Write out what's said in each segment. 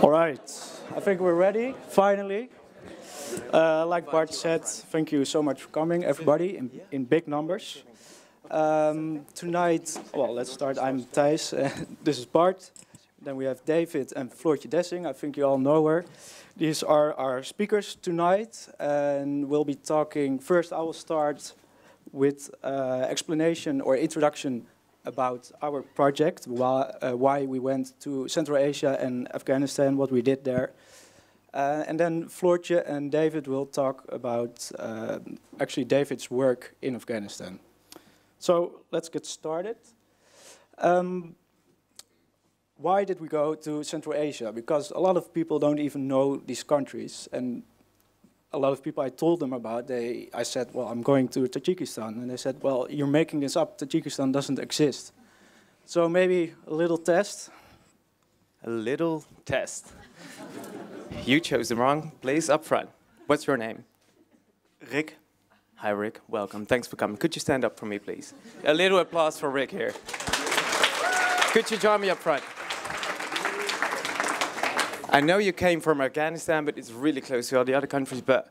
All right, I think we're ready, finally. Like Bart said, thank you so much for coming, everybody, in big numbers. Tonight, well, let's start. I'm Thijs, this is Bart. Then we have David and Floortje Dessing. I think you all know her. These are our speakers tonight, and we'll be talking. First, I will start with explanation or introduction about our project, why we went to Central Asia and Afghanistan, what we did there. And then Floortje and David will talk about actually David's work in Afghanistan. So let's get started. Why did we go to Central Asia? Because a lot of people don't even know these countries, and a lot of people I told them about, I said, well, I'm going to Tajikistan, and they said, well, you're making this up. Tajikistan doesn't exist. So maybe a little test. A little test. You chose the wrong place up front. What's your name? Rick. Hi, Rick. Welcome. Thanks for coming. Could you stand up for me, please? A little applause for Rick here. Could you join me up front? I know you came from Afghanistan, but it's really close to all the other countries. But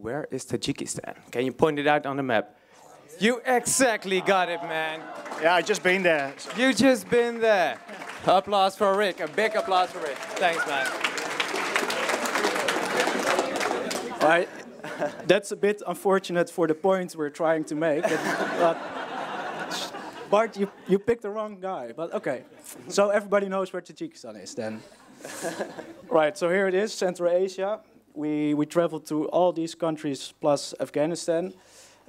where is Tajikistan? Can you point it out on the map? You exactly got it, man. Yeah, I just been there. So. You just been there. Applause for Rick. A big applause for Rick. Thanks, man. All right. That's a bit unfortunate for the point we're trying to make. But Bart, you picked the wrong guy, but okay. So everybody knows where Tajikistan is then. Right, so here it is, Central Asia. We traveled to all these countries plus Afghanistan.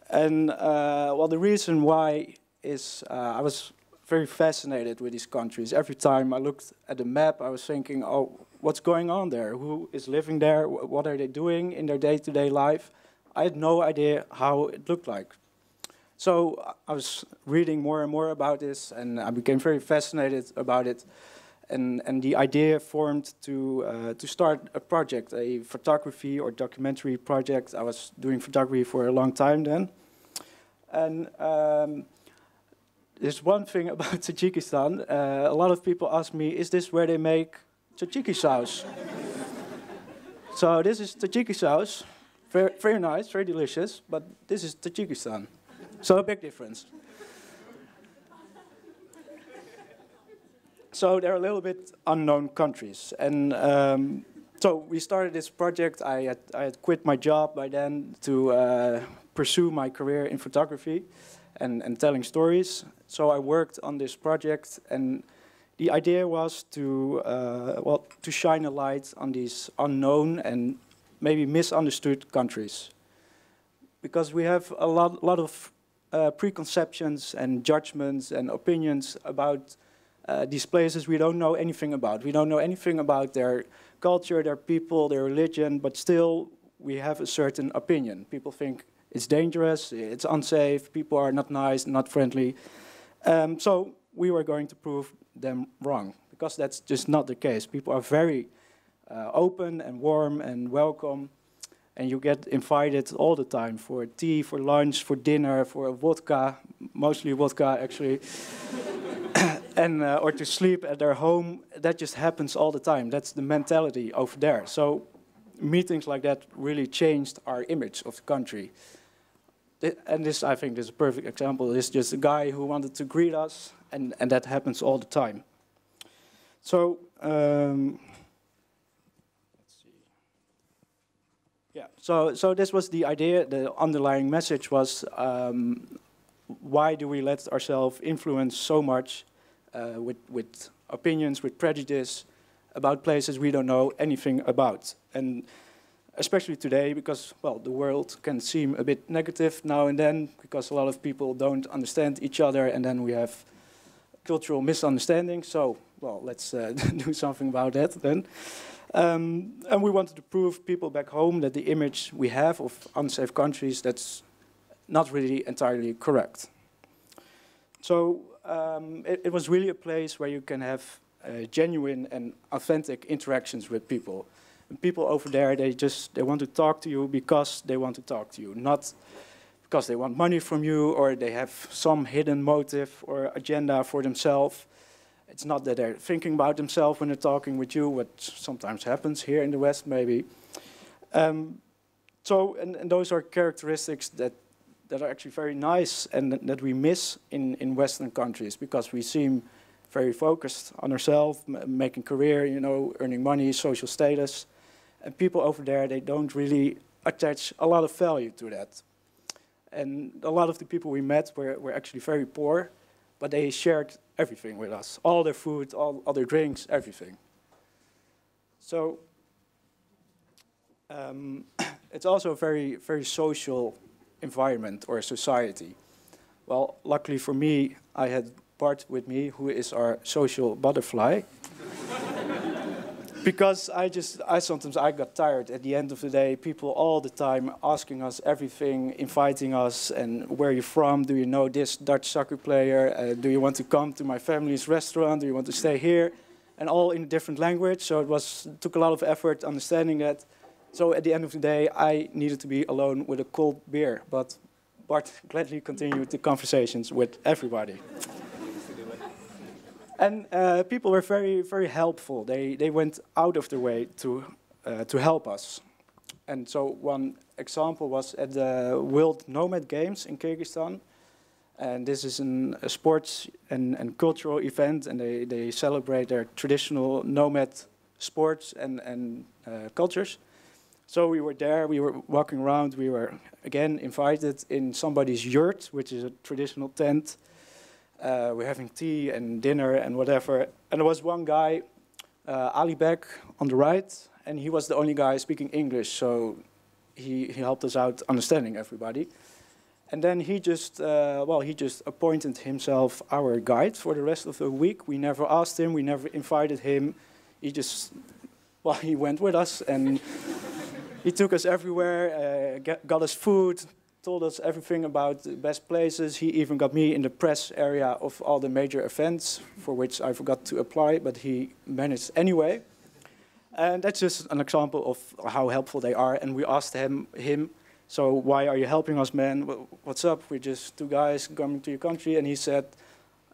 And well, the reason why is I was very fascinated with these countries. Every time I looked at the map, I was thinking, oh, what's going on there? Who is living there? What are they doing in their day-to-day life? I had no idea how it looked like. So I was reading more and more about this, and I became very fascinated about it. And the idea formed to start a project, a photography or documentary project. I was doing photography for a long time then. And there's one thing about Tajikistan. A lot of people ask me, is this where they make tzatziki sauce? So this is tzatziki sauce, very nice, very delicious, but this is Tajikistan. So a big difference. So they're a little bit unknown countries. And so we started this project. I had quit my job by then to pursue my career in photography and telling stories. So I worked on this project, and the idea was to, well, to shine a light on these unknown and maybe misunderstood countries. Because we have a lot of preconceptions and judgments and opinions about these places we don't know anything about. We don't know anything about their culture, their people, their religion, but still we have a certain opinion. People think it's dangerous, it's unsafe, people are not nice, not friendly. So we were going to prove them wrong, because that's just not the case. People are very open and warm and welcome, and you get invited all the time for tea, for lunch, for dinner, for vodka, mostly vodka actually, and or to sleep at their home. That just happens all the time. That's the mentality over there. So meetings like that really changed our image of the country. And this, I think, is a perfect example. This is just a guy who wanted to greet us, and that happens all the time. So, let's see. Yeah. So this was the idea. The underlying message was: why do we let ourselves influence so much with opinions, with prejudice about places we don't know anything about? And especially today, because, well, the world can seem a bit negative now and then, because a lot of people don't understand each other, and then we have cultural misunderstandings. So, well, let's do something about that then. And we wanted to prove people back home that the image we have of unsafe countries, that's not really entirely correct. So it was really a place where you can have genuine and authentic interactions with people. And people over there, they want to talk to you because they want to talk to you, not because they want money from you or they have some hidden motive or agenda for themselves. It's not that they're thinking about themselves when they're talking with you, what sometimes happens here in the West, maybe. So those are characteristics that are actually very nice and that we miss in Western countries because we seem very focused on ourselves, making career, you know, earning money, social status. And people over there, they don't really attach a lot of value to that. And a lot of the people we met were actually very poor, but they shared everything with us, all their food, all their drinks, everything. So it's also a very, very social environment or society. Well, luckily for me, I had Bart with me, who is our social butterfly. Because sometimes I got tired at the end of the day, people all the time asking us everything, inviting us, and where are you from? Do you know this Dutch soccer player? Do you want to come to my family's restaurant? Do you want to stay here? And all in a different language, so it took a lot of effort understanding that. So at the end of the day, I needed to be alone with a cold beer, but Bart gladly continued the conversations with everybody. And people were very, very helpful. They went out of their way to help us. And so one example was at the World Nomad Games in Kyrgyzstan. And this is a sports and cultural event, and they celebrate their traditional nomad sports and cultures. So we were there, we were walking around, we were again invited in somebody's yurt, which is a traditional tent. We're having tea and dinner and whatever. And there was one guy, Ali Bek, on the right, and he was the only guy speaking English, so he helped us out understanding everybody. And then he just appointed himself our guide for the rest of the week. We never asked him, we never invited him. He went with us and he took us everywhere, got us food, told us everything about the best places. He even got me in the press area of all the major events, for which I forgot to apply, but he managed anyway. And that's just an example of how helpful they are. And we asked him, so why are you helping us, man? What's up? We're just two guys coming to your country. And he said,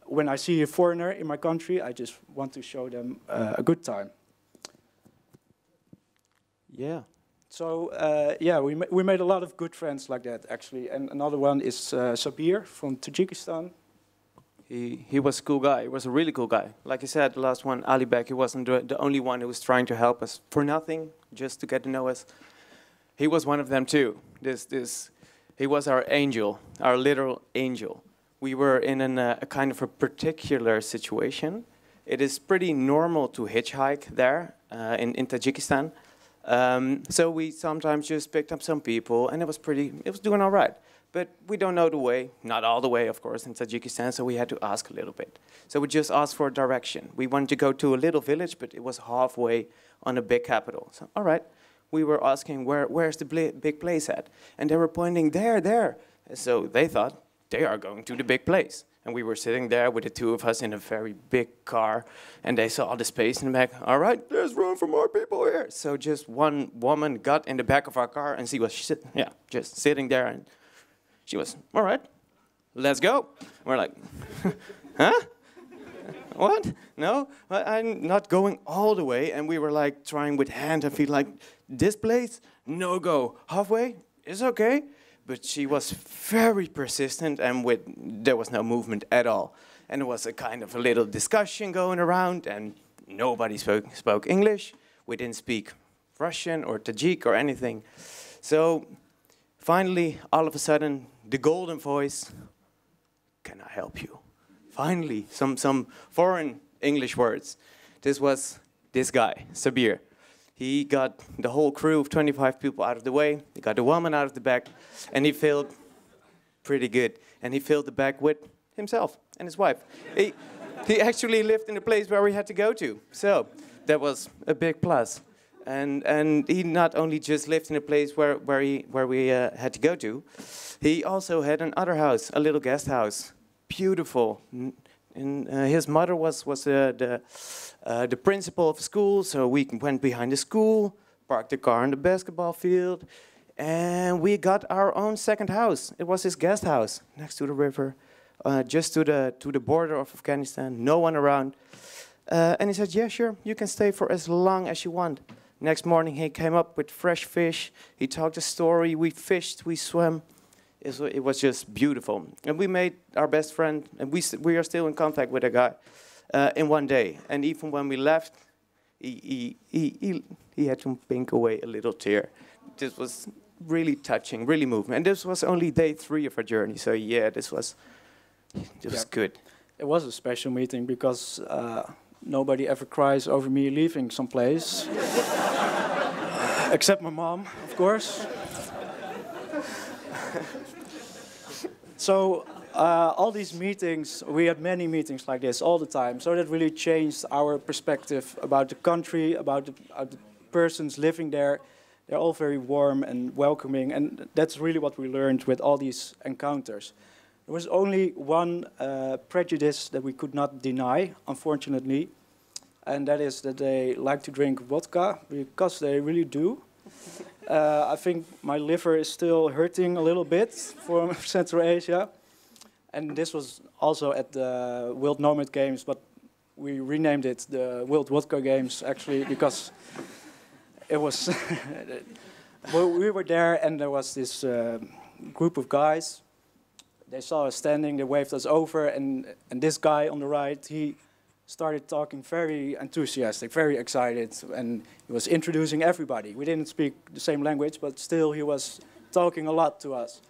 when I see a foreigner in my country, I just want to show them a good time. Yeah. So, we made a lot of good friends like that, actually. And another one is Sabir from Tajikistan. He was a cool guy. He was a really cool guy. Like I said, the last one, Ali Bek, he wasn't the only one who was trying to help us for nothing, just to get to know us. He was one of them, too. He was our angel, our literal angel. We were in a kind of a particular situation. It is pretty normal to hitchhike there in Tajikistan. So we sometimes just picked up some people, and it was doing all right. But we don't know the way, not all the way, of course, in Tajikistan, so we had to ask a little bit. So we just asked for a direction. We wanted to go to a little village, but it was halfway on a big capital. So, all right, we were asking, where's the big place at? And they were pointing, there. And so they thought, they are going to the big place. And we were sitting there with the two of us in a very big car, and they saw the space in the back. All right, there's room for more people here. So just one woman got in the back of our car, and she was just sitting there, and she was, all right, let's go. We're like, huh? What? No, I'm not going all the way. And we were like trying with hand and feet, like, this place, no go. Halfway, it's okay. But she was very persistent, and there was no movement at all. And there was a kind of a little discussion going around, and nobody spoke English. We didn't speak Russian or Tajik or anything. So finally, all of a sudden, the golden voice, can I help you? Finally, some foreign English words. This was this guy, Sabir. He got the whole crew of 25 people out of the way. He got the woman out of the back, and he filled pretty good. And he filled the back with himself and his wife. He actually lived in the place where we had to go to. So that was a big plus. And he not only just lived in a place where we had to go to, he also had another house, a little guest house. Beautiful, And his mother was the principal of school, so we went behind the school, parked the car on the basketball field, and we got our own second house. It was his guest house next to the river, just to the border of Afghanistan, no one around. And he said, yeah, sure, you can stay for as long as you want. Next morning, he came up with fresh fish. He told the story. We fished, we swam. It was just beautiful. And we made our best friend, and we are still in contact with a guy in one day. And even when we left, he had to pink away a little tear. This was really touching, really moving. And this was only day 3 of our journey. So yeah, this was good. It was a special meeting because nobody ever cries over me leaving someplace. Except my mom, of course. So all these meetings, we had many meetings like this all the time. So that really changed our perspective about the country, about the persons living there. They're all very warm and welcoming. And that's really what we learned with all these encounters. There was only one prejudice that we could not deny, unfortunately. And that is that they like to drink vodka, because they really do. I think my liver is still hurting a little bit from Central Asia. And this was also at the World Nomad Games, but we renamed it the World Wodka Games, actually, because it was... Well, we were there, and there was this group of guys. They saw us standing, they waved us over, and this guy on the right, he started talking very enthusiastic, very excited, and he was introducing everybody. We didn't speak the same language, but still he was talking a lot to us.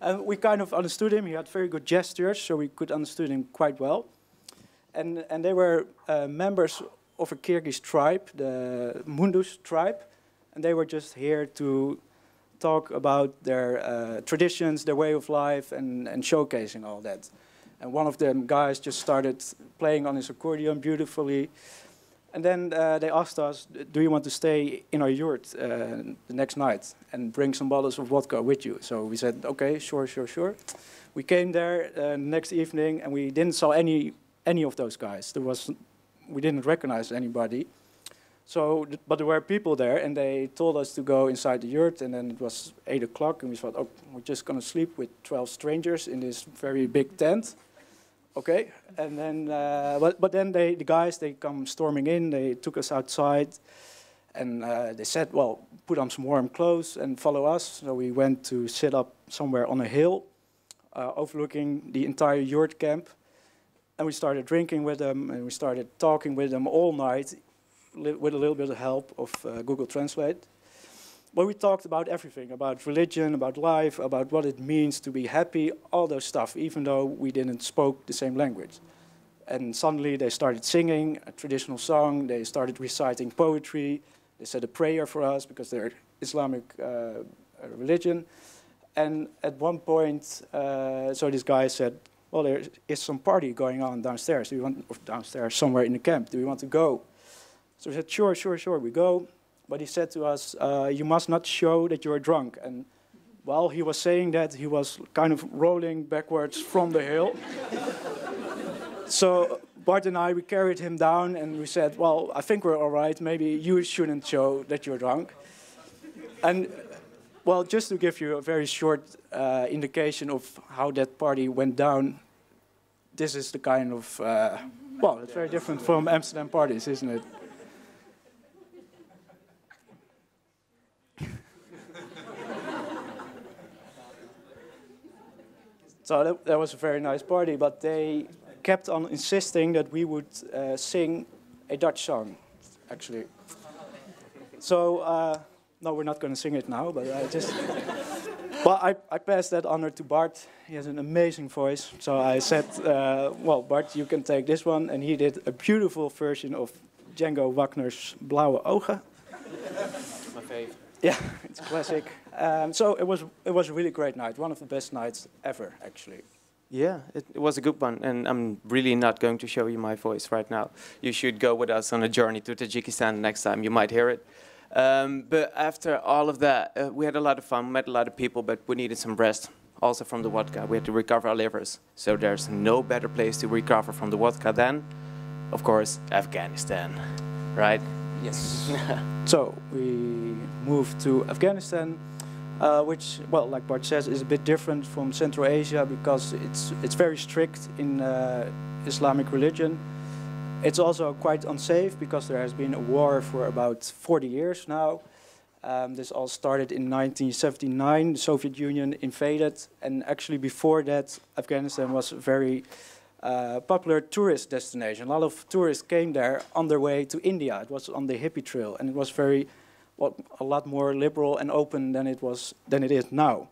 And we kind of understood him. He had very good gestures, so we could understand him quite well. And they were members of a Kyrgyz tribe, the Mundus tribe, and they were just here to talk about their traditions, their way of life, and showcasing all that. And one of them guys just started playing on his accordion beautifully. And then they asked us, do you want to stay in our yurt the next night and bring some bottles of vodka with you? So we said, okay, sure, sure, sure. We came there next evening, and we didn't saw any of those guys. We didn't recognize anybody. So, but there were people there, and they told us to go inside the yurt, and then it was 8 o'clock, and we thought, oh, we're just going to sleep with 12 strangers in this very big tent. Okay, and then, but then the guys come storming in, they took us outside, and they said, well, put on some warm clothes and follow us. So we went to sit up somewhere on a hill, overlooking the entire yurt camp, and we started drinking with them, and we started talking with them all night, with a little bit of help of Google Translate. But we talked about everything, about religion, about life, about what it means to be happy, all those stuff, even though we didn't spoke the same language. And suddenly they started singing a traditional song, they started reciting poetry, they said a prayer for us because they're Islamic religion. And at one point, so this guy said, well, there is some party going on downstairs, or downstairs somewhere in the camp, do we want to go? So we said, sure, sure, sure, we go. But he said to us, you must not show that you're drunk. And while he was saying that, he was kind of rolling backwards from the hill. So Bart and I, we carried him down, and we said, well, I think we're all right. Maybe you shouldn't show that you're drunk. And, well, just to give you a very short indication of how that party went down, this is the kind of, well, it's very different from Amsterdam parties, isn't it? So that was a very nice party, but they kept on insisting that we would sing a Dutch song, actually. So, no, we're not going to sing it now, but I just... Well, I passed that honor to Bart. He has an amazing voice. So I said, well, Bart, you can take this one. And he did a beautiful version of Django Wagner's Blauwe Ogen. My favorite. Yeah, it's classic. So it was a really great night, one of the best nights ever, actually. Yeah, it was a good one, and I'm really not going to show you my voice right now. You should go with us on a journey to Tajikistan next time, you might hear it. But after all of that, we had a lot of fun, met a lot of people, but we needed some rest. also from the vodka. We had to recover our livers. So there's no better place to recover from the vodka than, of course, Afghanistan, right? Yes. So we moved to Afghanistan, which, well, like Bart says, is a bit different from Central Asia because it's very strict in Islamic religion. It's also quite unsafe because there has been a war for about 40 years now. This all started in 1979. The Soviet Union invaded, and actually before that, Afghanistan was a very popular tourist destination. A lot of tourists came there on their way to India. It was on the hippie trail, and it was very, well, a lot more liberal and open than it is now.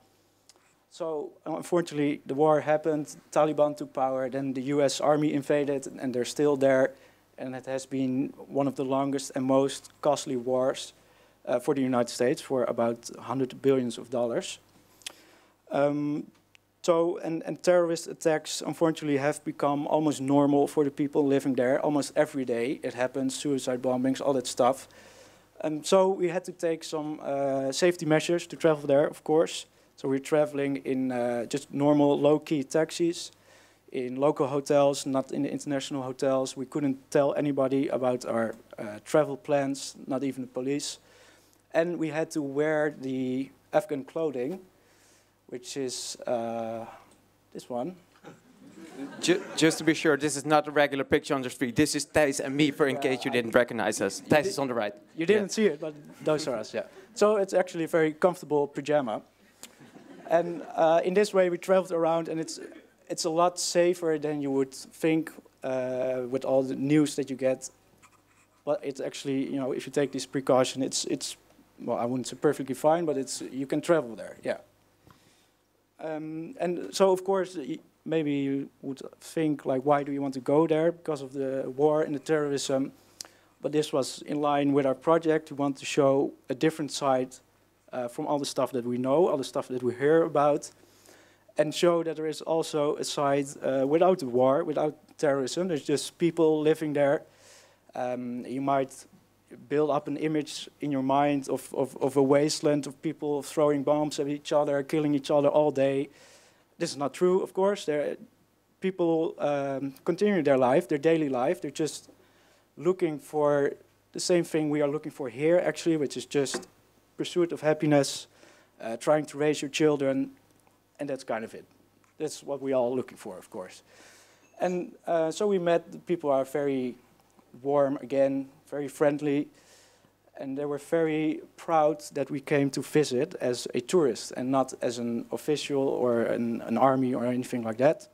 So unfortunately, the war happened, Taliban took power, then the US army invaded, and they're still there. And it has been one of the longest and most costly wars for the United States, for about $100 billion. So terrorist attacks, unfortunately, have become almost normal for the people living there. Almost every day it happens, suicide bombings, all that stuff. So we had to take some safety measures to travel there, of course. So we're traveling in just normal low-key taxis, in local hotels, not in the international hotels. We couldn't tell anybody about our travel plans, not even the police. And we had to wear the Afghan clothing, which is this one. Just to be sure, this is not a regular picture on the street. This is Thijs and me, for in case you didn't recognize us. Thijs is on the right. You didn't see it, but those are us, yeah. So it's actually a very comfortable pyjama. And in this way, we traveled around, and it's a lot safer than you would think with all the news that you get. But it's actually, you know, if you take this precaution, it's well, I wouldn't say perfectly fine, but it's, you can travel there, yeah. And so, of course, maybe you would think, like, why do you want to go there? Because of the war and the terrorism. But this was in line with our project. We want to show a different side from all the stuff that we know, all the stuff that we hear about, and show that there is also a side without the war, without terrorism. There's just people living there. You might build up an image in your mind of a wasteland of people throwing bombs at each other, killing each other all day. This is not true, of course. People continue their life, their daily life. They're just looking for the same thing we are looking for here, actually, which is just pursuit of happiness, trying to raise your children, and that's kind of it. That's what we're all looking for, of course. And so we met, the people are very warm again, very friendly, and they were very proud that we came to visit as a tourist and not as an official or an army or anything like that.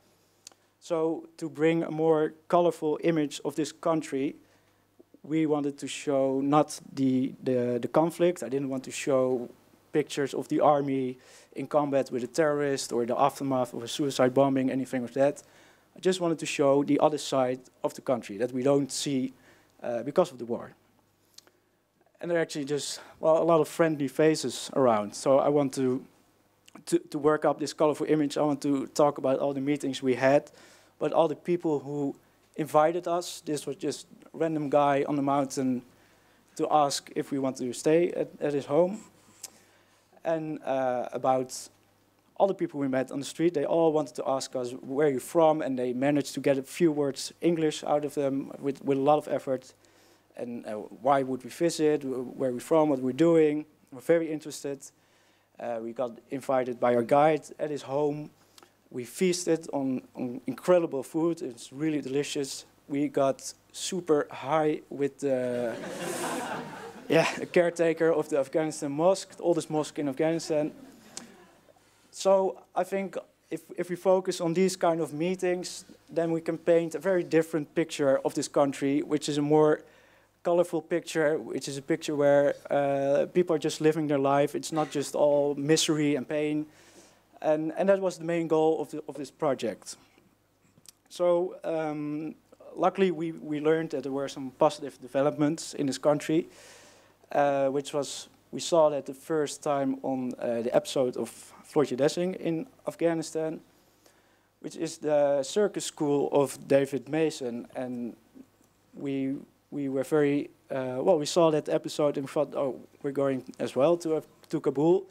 So to bring a more colorful image of this country, we wanted to show not the conflict. I didn't want to show pictures of the army in combat with a terrorist or the aftermath of a suicide bombing, anything like that. I just wanted to show the other side of the country that we don't see because of the war. And there are actually just, well, a lot of friendly faces around. So I want to work up this colorful image. I want to talk about all the meetings we had, but all the people who invited us. This was just a random guy on the mountain to ask if we want to stay at his home. And about all the people we met on the street, they all wanted to ask us, where are you from? And they managed to get a few words English out of them with a lot of effort. And why would we visit? Where are we from? What we're doing? We're very interested. We got invited by our guide at his home. We feasted on incredible food. It's really delicious. We got super high with the a caretaker of the Afghanistan mosque, the oldest mosque in Afghanistan. So I think if we focus on these kind of meetings, then we can paint a very different picture of this country, which is a more colorful picture, which is a picture where people are just living their life. It's not just all misery and pain. And that was the main goal of this project. So luckily, we learned that there were some positive developments in this country, which was, we saw that the first time on the episode of Floortje Dessing in Afghanistan, which is the circus school of David Mason. And we were very, well, we saw that episode and thought, oh, we're going as well to Kabul.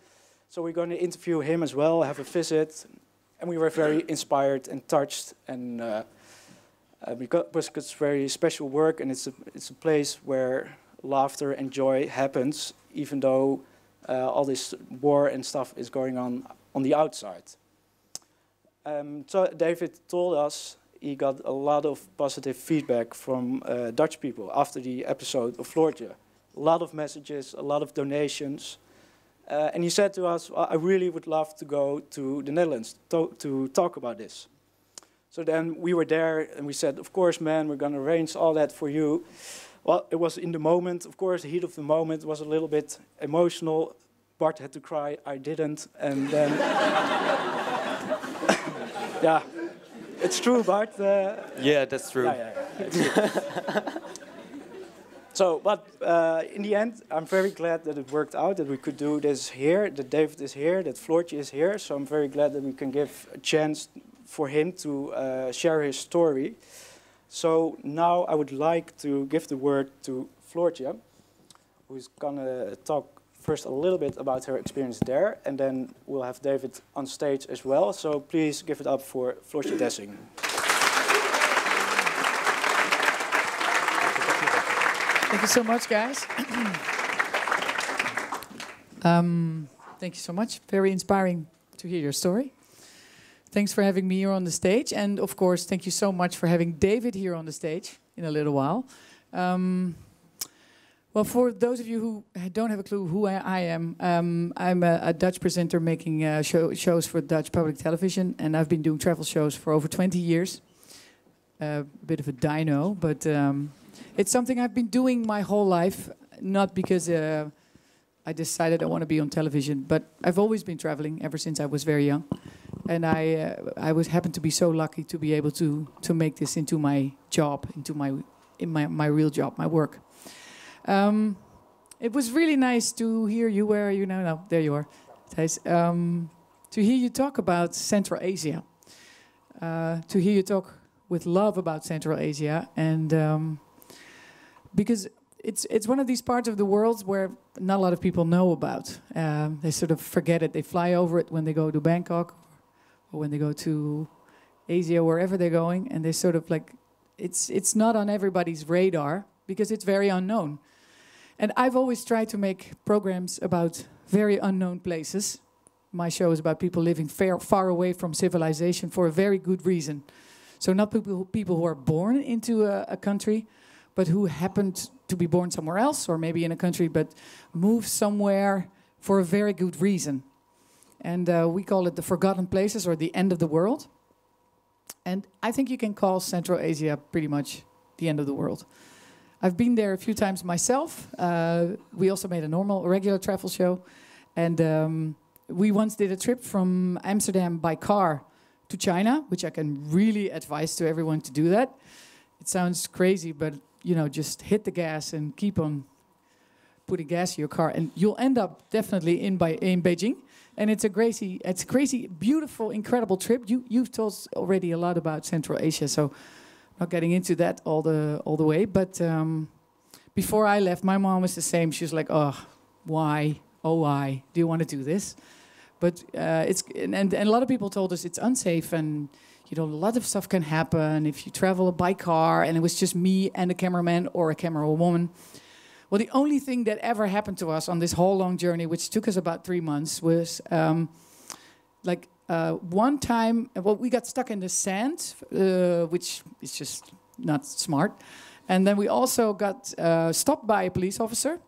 So we're going to interview him as well, have a visit. And we were very inspired and touched, and because it's very special work, and it's a place where laughter and joy happens, even though all this war and stuff is going on the outside. So David told us he got a lot of positive feedback from Dutch people after the episode of Floortje. A lot of messages, a lot of donations. And he said to us, I really would love to go to the Netherlands to talk about this. So then we were there and we said, of course, man, we're going to arrange all that for you. Well, it was in the moment, of course, the heat of the moment was a little bit emotional. Bart had to cry, I didn't. And then, yeah, it's true, Bart. Yeah, that's true. Yeah. So, but in the end, I'm very glad that it worked out, that we could do this here, that David is here, that Floortje is here. So I'm very glad that we can give a chance for him to share his story. So now I would like to give the word to Floortje, who's gonna talk first a little bit about her experience there, and then we'll have David on stage as well. So please give it up for Floortje Dessing. Thank you so much, guys. Thank you so much. Very inspiring to hear your story. Thanks for having me here on the stage. And of course, thank you so much for having David here on the stage in a little while. Well, for those of you who don't have a clue who I am, I'm a Dutch presenter making shows for Dutch public television. And I've been doing travel shows for over 20 years. A bit of a dino, but... it's something I've been doing my whole life, not because I decided I want to be on television, but I've always been traveling ever since I was very young, and I happened to be so lucky to be able to make this into my job, into my real job, my work. It was really nice to hear you. Where are you now? No, there you are, Thijs. To hear you talk about Central Asia, to hear you talk with love about Central Asia, and because it's one of these parts of the world where not a lot of people know about. They sort of forget it. They fly over it when they go to Bangkok or when they go to Asia, wherever they're going. And they sort of like, it's not on everybody's radar because it's very unknown. And I've always tried to make programs about very unknown places. My show is about people living far away from civilization for a very good reason. So not people who are born into a country, but who happened to be born somewhere else, or maybe in a country, but moved somewhere for a very good reason. And we call it the forgotten places, or the end of the world. And I think you can call Central Asia pretty much the end of the world. I've been there a few times myself. We also made a regular travel show. And we once did a trip from Amsterdam by car to China, which I can really advise to everyone to do that. It sounds crazy, but you know, just hit the gas and keep on putting gas in your car, and you'll end up definitely in Beijing. And it's a crazy, beautiful, incredible trip. You've told already a lot about Central Asia, so not getting into that all the way. But before I left, my mom was the same. She was like, "Oh, why? Oh, why do you want to do this?" But and a lot of people told us it's unsafe, and you know, a lot of stuff can happen if you travel by car, and it was just me and a cameraman or a camerawoman. Well, the only thing that ever happened to us on this whole long journey, which took us about 3 months, was one time, well, we got stuck in the sand, which is just not smart. And then we also got stopped by a police officer.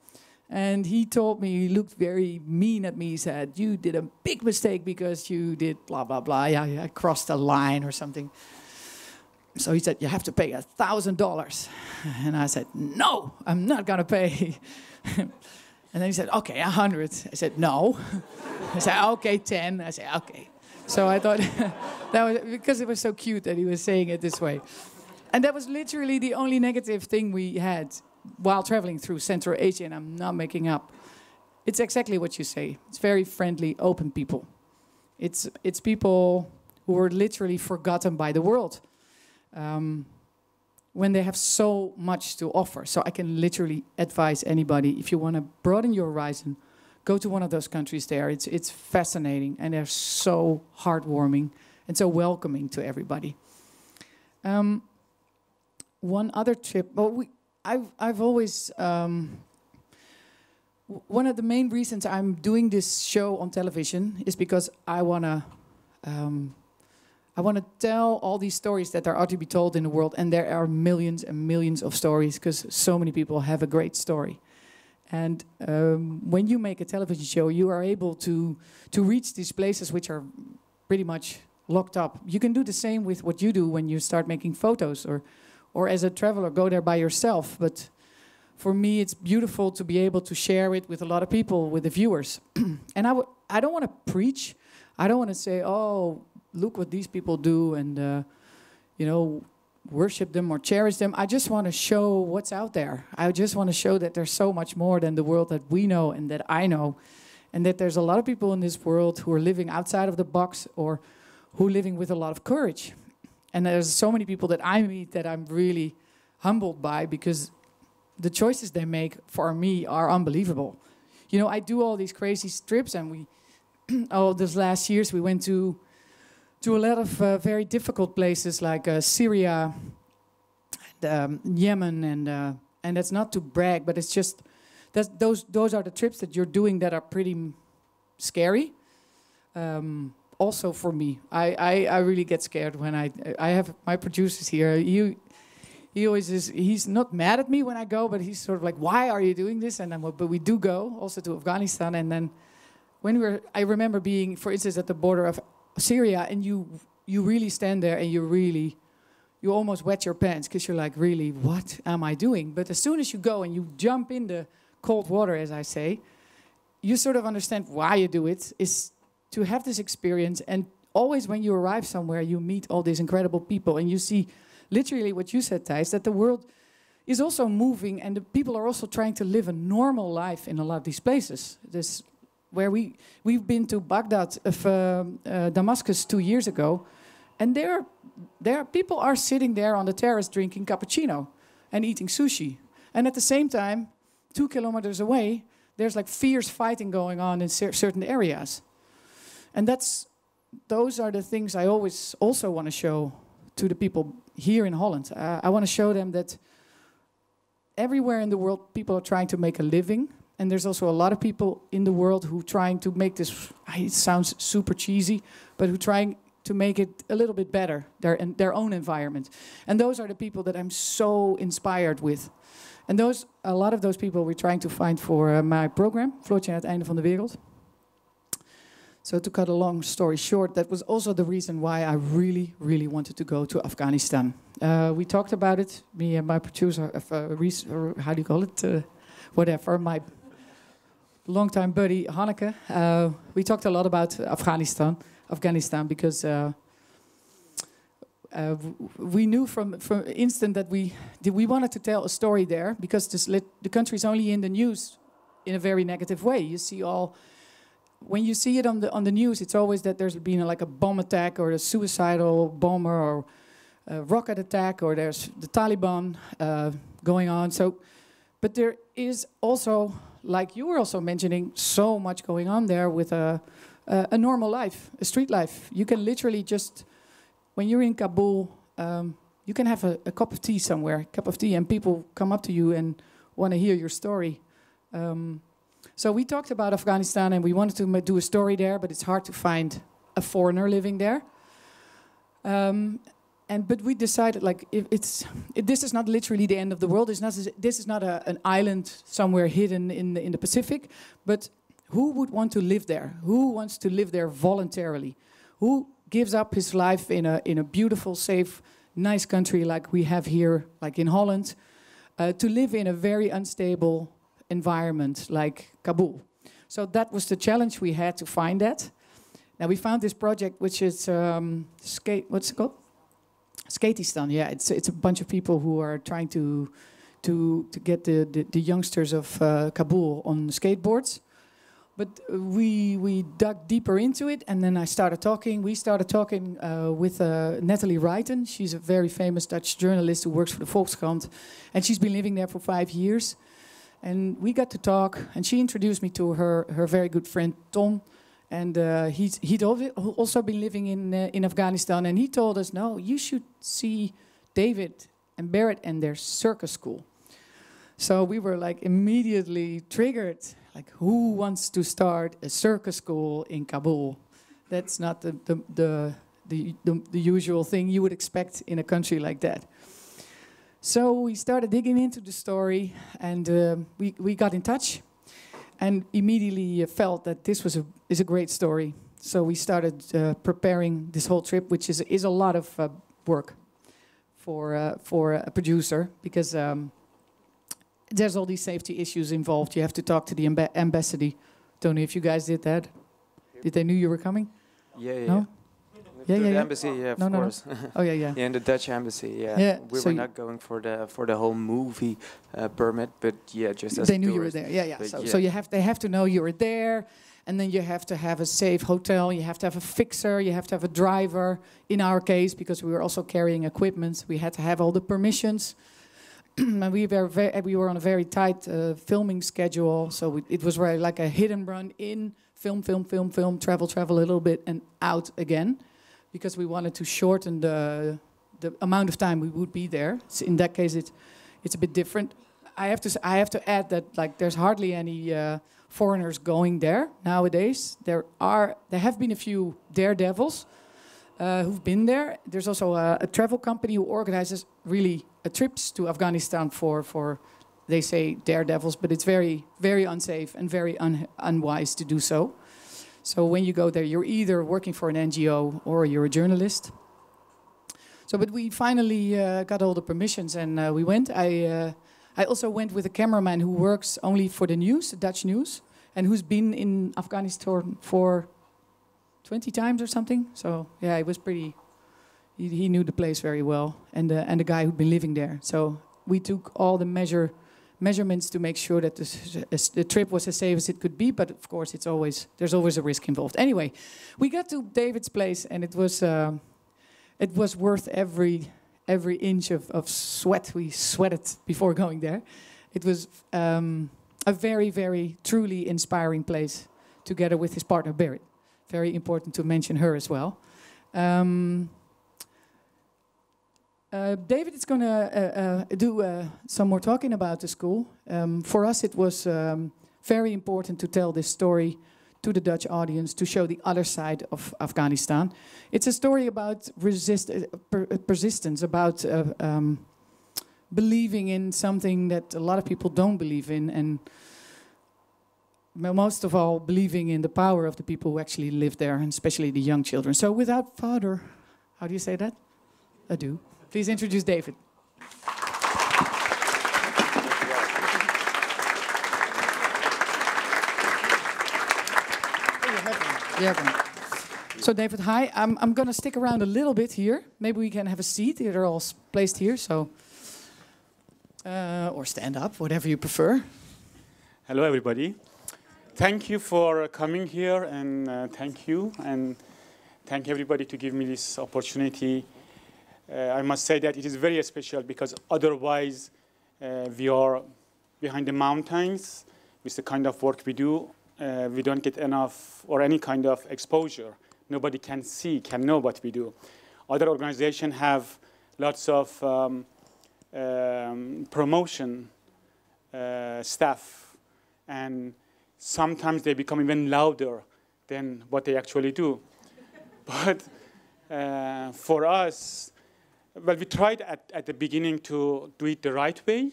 And he told me, he looked very mean at me, he said, "You did a big mistake because you did blah, blah, blah. I crossed a line or something." So he said, "You have to pay $1,000. And I said, "No, I'm not going to pay." And then he said, "Okay, 100. I said, "No." I said, "Okay, 10. I said, "Okay." So I thought, that was because it was so cute that he was saying it this way. And that was literally the only negative thing we had while traveling through Central Asia, and I'm not making up. It's exactly what you say. It's very friendly, open people. It's people who were literally forgotten by the world, when they have so much to offer. So I can literally advise anybody, if you want to broaden your horizon, Go to one of those countries there. It's fascinating, and they're so heartwarming and so welcoming to everybody. One other trip. Well, I've always one of the main reasons I'm doing this show on television is because I want to tell all these stories that there are to be told in the world, and there are millions and millions of stories because so many people have a great story. And when you make a television show, you are able to reach these places which are pretty much locked up. You can do the same with what you do when you start making photos or as a traveler, go there by yourself. But for me, it's beautiful to be able to share it with a lot of people, with the viewers. And I don't want to preach. I don't want to say, oh, look what these people do and, you know, worship them or cherish them. I just want to show what's out there. I just want to show that there's so much more than the world that we know and that I know, and that there's a lot of people in this world who are living outside of the box or who are living with a lot of courage. And there's so many people that I meet that I'm really humbled by, because the choices they make for me are unbelievable. You know, I do all these crazy trips, and we, oh, those last years we went to a lot of very difficult places like Syria, and, Yemen, and that's not to brag, but it's just that those are the trips that you're doing that are pretty scary. Also for me, I really get scared when I have my producers here. He always is. He's not mad at me when I go, but he's sort of like, "Why are you doing this?" And I'm like, "But we do go also to Afghanistan." And then when I remember being, for instance, at the border of Syria, and you really stand there and you almost wet your pants because you're like, "Really, what am I doing?" But as soon as you go and you jump in the cold water, as I say, you sort of understand why you do it. Is to have this experience, and always when you arrive somewhere, you meet all these incredible people, and you see literally what you said, Thijs, that the world is also moving, and the people are also trying to live a normal life in a lot of these places. This, where we've been to Baghdad, Damascus 2 years ago, and there people are sitting there on the terrace drinking cappuccino and eating sushi, and at the same time, 2 kilometers away, there's like fierce fighting going on in certain areas. And those are the things I always also want to show to the people here in Holland. I want to show them that everywhere in the world people are trying to make a living, and there's also a lot of people in the world who are trying to make this, it sounds super cheesy, but who are trying to make it a little bit better, their own environment. And those are the people that I'm so inspired with. And a lot of those people we're trying to find for my program, Floortje aan het einde van de wereld. So to cut a long story short, that was also the reason why I really, really wanted to go to Afghanistan. We talked about it, me and my producer, how do you call it? Whatever, my longtime buddy, Hanneke. We talked a lot about Afghanistan, because we knew from instant that we wanted to tell a story there, because the country is only in the news in a very negative way. You see all... When you see it on the news, it's always that there's been like a bomb attack or a suicidal bomber or a rocket attack, or there's the Taliban going on. So, but there is also, like you were also mentioning, so much going on there with a normal life, a street life. You can literally just, when you're in Kabul, you can have a cup of tea somewhere, and people come up to you and want to hear your story. So we talked about Afghanistan, and we wanted to do a story there, but it's hard to find a foreigner living there. But we decided, like, this is not literally the end of the world. It's not, this is not an island somewhere hidden in the Pacific. But who would want to live there? Who wants to live there voluntarily? Who gives up his life in a beautiful, safe, nice country like we have here, like in Holland, to live in a very unstable environment like Kabul? So that was the challenge we had, to find that. Now we found this project, which is what's it called? Skatistan. Yeah, it's a bunch of people who are trying to get the youngsters of Kabul on skateboards. But we dug deeper into it, and then I started talking. We started talking with Natalie Wrighton. She's a very famous Dutch journalist who works for the Volkskrant, and she's been living there for 5 years. And we got to talk, and she introduced me to her very good friend Tom. And he'd also been living in Afghanistan, and he told us, no, you should see David and Barrett and their circus school. So we were like immediately triggered, like who wants to start a circus school in Kabul? That's not the usual thing you would expect in a country like that. So we started digging into the story, and we got in touch. And immediately felt that this is a great story. So we started preparing this whole trip, which is a lot of work for a producer, because there's all these safety issues involved. You have to talk to the embassy. Don't know if you guys did that. Did they knew you were coming? Yeah, yeah. No? Yeah, yeah, the embassy, yeah, of course. No, no. Oh, yeah, yeah. Yeah, in the Dutch embassy, yeah. Yeah, we were not going for the whole movie permit, but yeah, just as they knew you were there. Yeah, yeah. So you they have to know you were there, and then you have to have a safe hotel. You have to have a fixer. You have to have a driver. In our case, because we were also carrying equipment, we had to have all the permissions, and we were on a very tight filming schedule. So it was really like a hit and run in film, travel a little bit, and out again. Because we wanted to shorten the amount of time we would be there. So in that case, it's a bit different. I have to add that, like, there's hardly any foreigners going there nowadays. There have been a few daredevils who've been there. There's also a travel company who organizes really trips to Afghanistan for they say daredevils, but it's very, very unsafe and very unwise to do so. So when you go there, you're either working for an NGO or you're a journalist. So, but we finally got all the permissions, and we went. I also went with a cameraman who works only for the news, the Dutch news, and who's been in Afghanistan for 20 times or something. So yeah, it was pretty. He knew the place very well, and the guy who'd been living there. So we took all the measurements to make sure that the trip was as safe as it could be, but of course there's always a risk involved. Anyway, we got to David's place, and it was worth every inch of sweat we sweated before going there. It was a very, very truly inspiring place, together with his partner Barrett. Very important to mention her as well. David is going to do some more talking about the school. For us, it was very important to tell this story to the Dutch audience, to show the other side of Afghanistan. It's a story about persistence, about believing in something that a lot of people don't believe in, and most of all, believing in the power of the people who actually live there, and especially the young children. So without further, how do you say that? Ado. Please introduce David. So David, hi. I'm going to stick around a little bit here. Maybe we can have a seat. They're all placed here, so or stand up, whatever you prefer. Hello, everybody. Thank you for coming here, and thank you, and thank everybody to give me this opportunity. I must say that it is very special, because otherwise we are behind the mountains with the kind of work we do. We don't get enough or any kind of exposure. Nobody can know what we do. Other organizations have lots of promotion staff, and sometimes they become even louder than what they actually do. But for us, well, we tried at the beginning to do it the right way,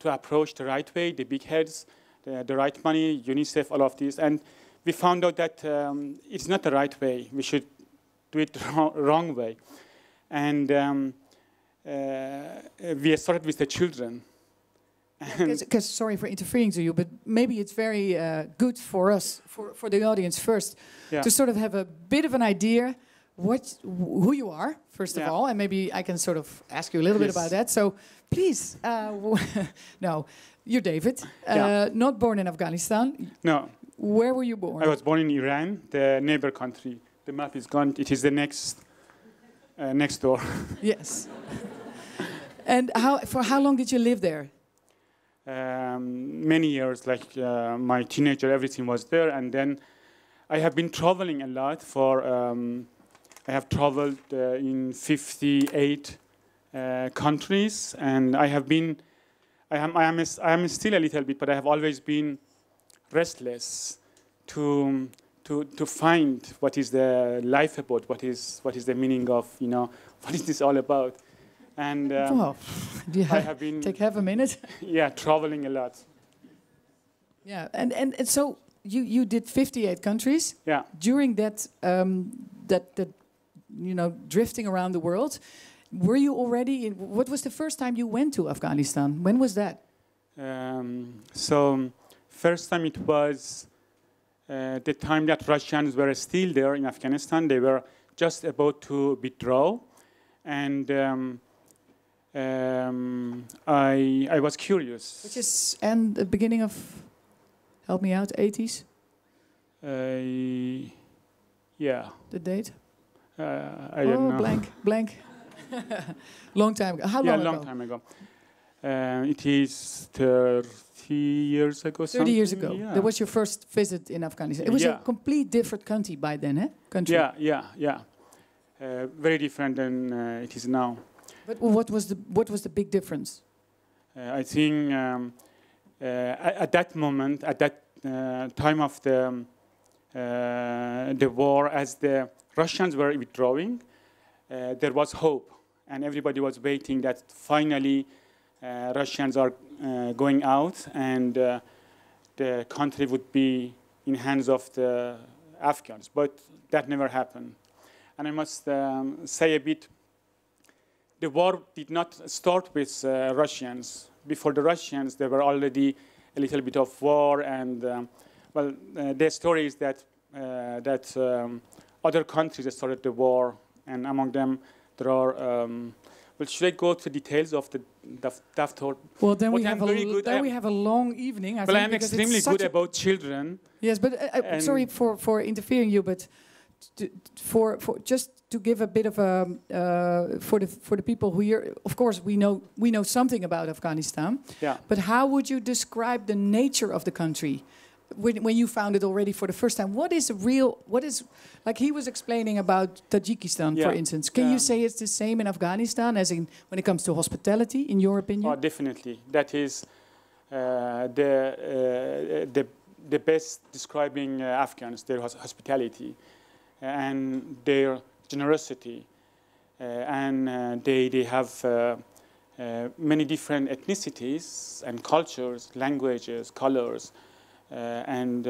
to approach the right way, the big heads, the right money, UNICEF, all of this. And we found out that it's not the right way. We should do it the wrong way. And we started with the children. Because, sorry for interfering to you, but maybe it's very good for us, for the audience first, to sort of have a bit of an idea who you are, first of all, and maybe I can sort of ask you a little bit about that. So, please, no, you're David, not born in Afghanistan. No. Where were you born? I was born in Iran, the neighbor country. The map is gone. It is the next door. Yes. And how long did you live there? many years, like my teenager, everything was there. And then I have been traveling a lot for, I have traveled in 58 countries, and I have been, I am still a little bit, but I have always been restless to find what is the life about, what is the meaning of, you know, what is this all about? And well, I have been take half a minute. Yeah, traveling a lot. Yeah, and so you did 58 countries. Yeah. During that that you know, drifting around the world, were you already? What was the first time you went to Afghanistan? When was that? So first time it was the time that Russians were still there in Afghanistan. They were just about to withdraw, and. I was curious. Which is and the beginning of, help me out, 80s? Yeah. The date? I don't know. Blank. Long time ago. How long ago? Yeah, long time ago. It is 30 years ago. 30 years ago. Yeah. That was your first visit in Afghanistan. It was a complete different country by then, eh? Country. Yeah. Very different than it is now. But what was the big difference? I think at that moment, at that time of the war, as the Russians were withdrawing, there was hope, and everybody was waiting that finally Russians are going out, and the country would be in hands of the Afghans. But that never happened, and I must say a bit. The war did not start with Russians. Before the Russians, there were already a little bit of war, and well, the story is that other countries started the war, and among them there are. Well, should I go to details of the daftor? Well, then we have a long evening. Well, I'm extremely good about children. Yes, but sorry for interfering you, but. For just to give a bit of a for the people who you're, of course we know something about Afghanistan. Yeah. But how would you describe the nature of the country when you found it already for the first time? What is like he was explaining about Tajikistan, for instance. Can you say it's the same in Afghanistan as in when it comes to hospitality? In your opinion? Oh, definitely. That is the best describing Afghans, their hospitality. And their generosity, and they have many different ethnicities and cultures, languages, colors, and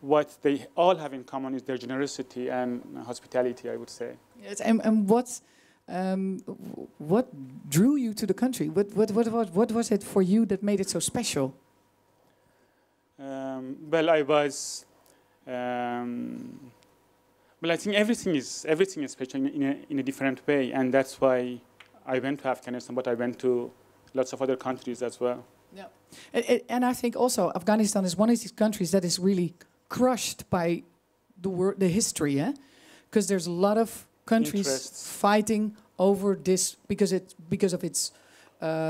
what they all have in common is their generosity and hospitality, I would say. Yes, and what drew you to the country? What was it for you that made it so special? Well, I was. Well, I think everything is special in a different way, and that's why I went to Afghanistan, but I went to lots of other countries as well. Yeah, and I think also Afghanistan is one of these countries that is really crushed by the history, eh? Because there's a lot of countries fighting over this because of its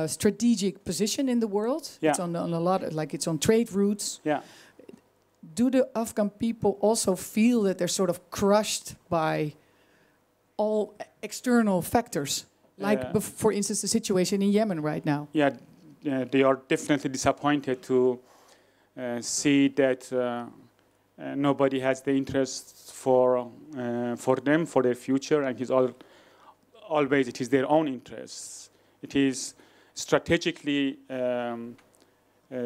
strategic position in the world. Yeah. It's on a lot of, like it's on trade routes. Yeah. Do the Afghan people also feel that they're sort of crushed by all external factors? Like, for instance, the situation in Yemen right now. Yeah, they are definitely disappointed to see that nobody has the interest for them, for their future, and it's always it is their own interests. It is strategically...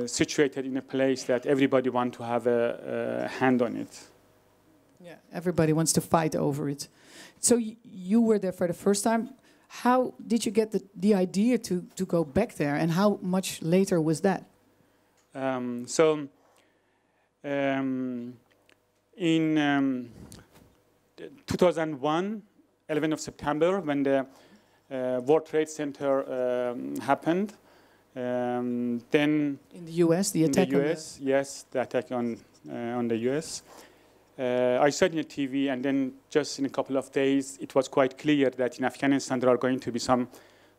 situated in a place that everybody wants to have a hand on it. Yeah, everybody wants to fight over it. So you were there for the first time. How did you get the idea to go back there, and how much later was that? In 2001, 11th of September, when the World Trade Center happened, then in the U.S., the attack on the U.S. I saw it on TV, and then just in a couple of days, it was quite clear that in Afghanistan there are going to be some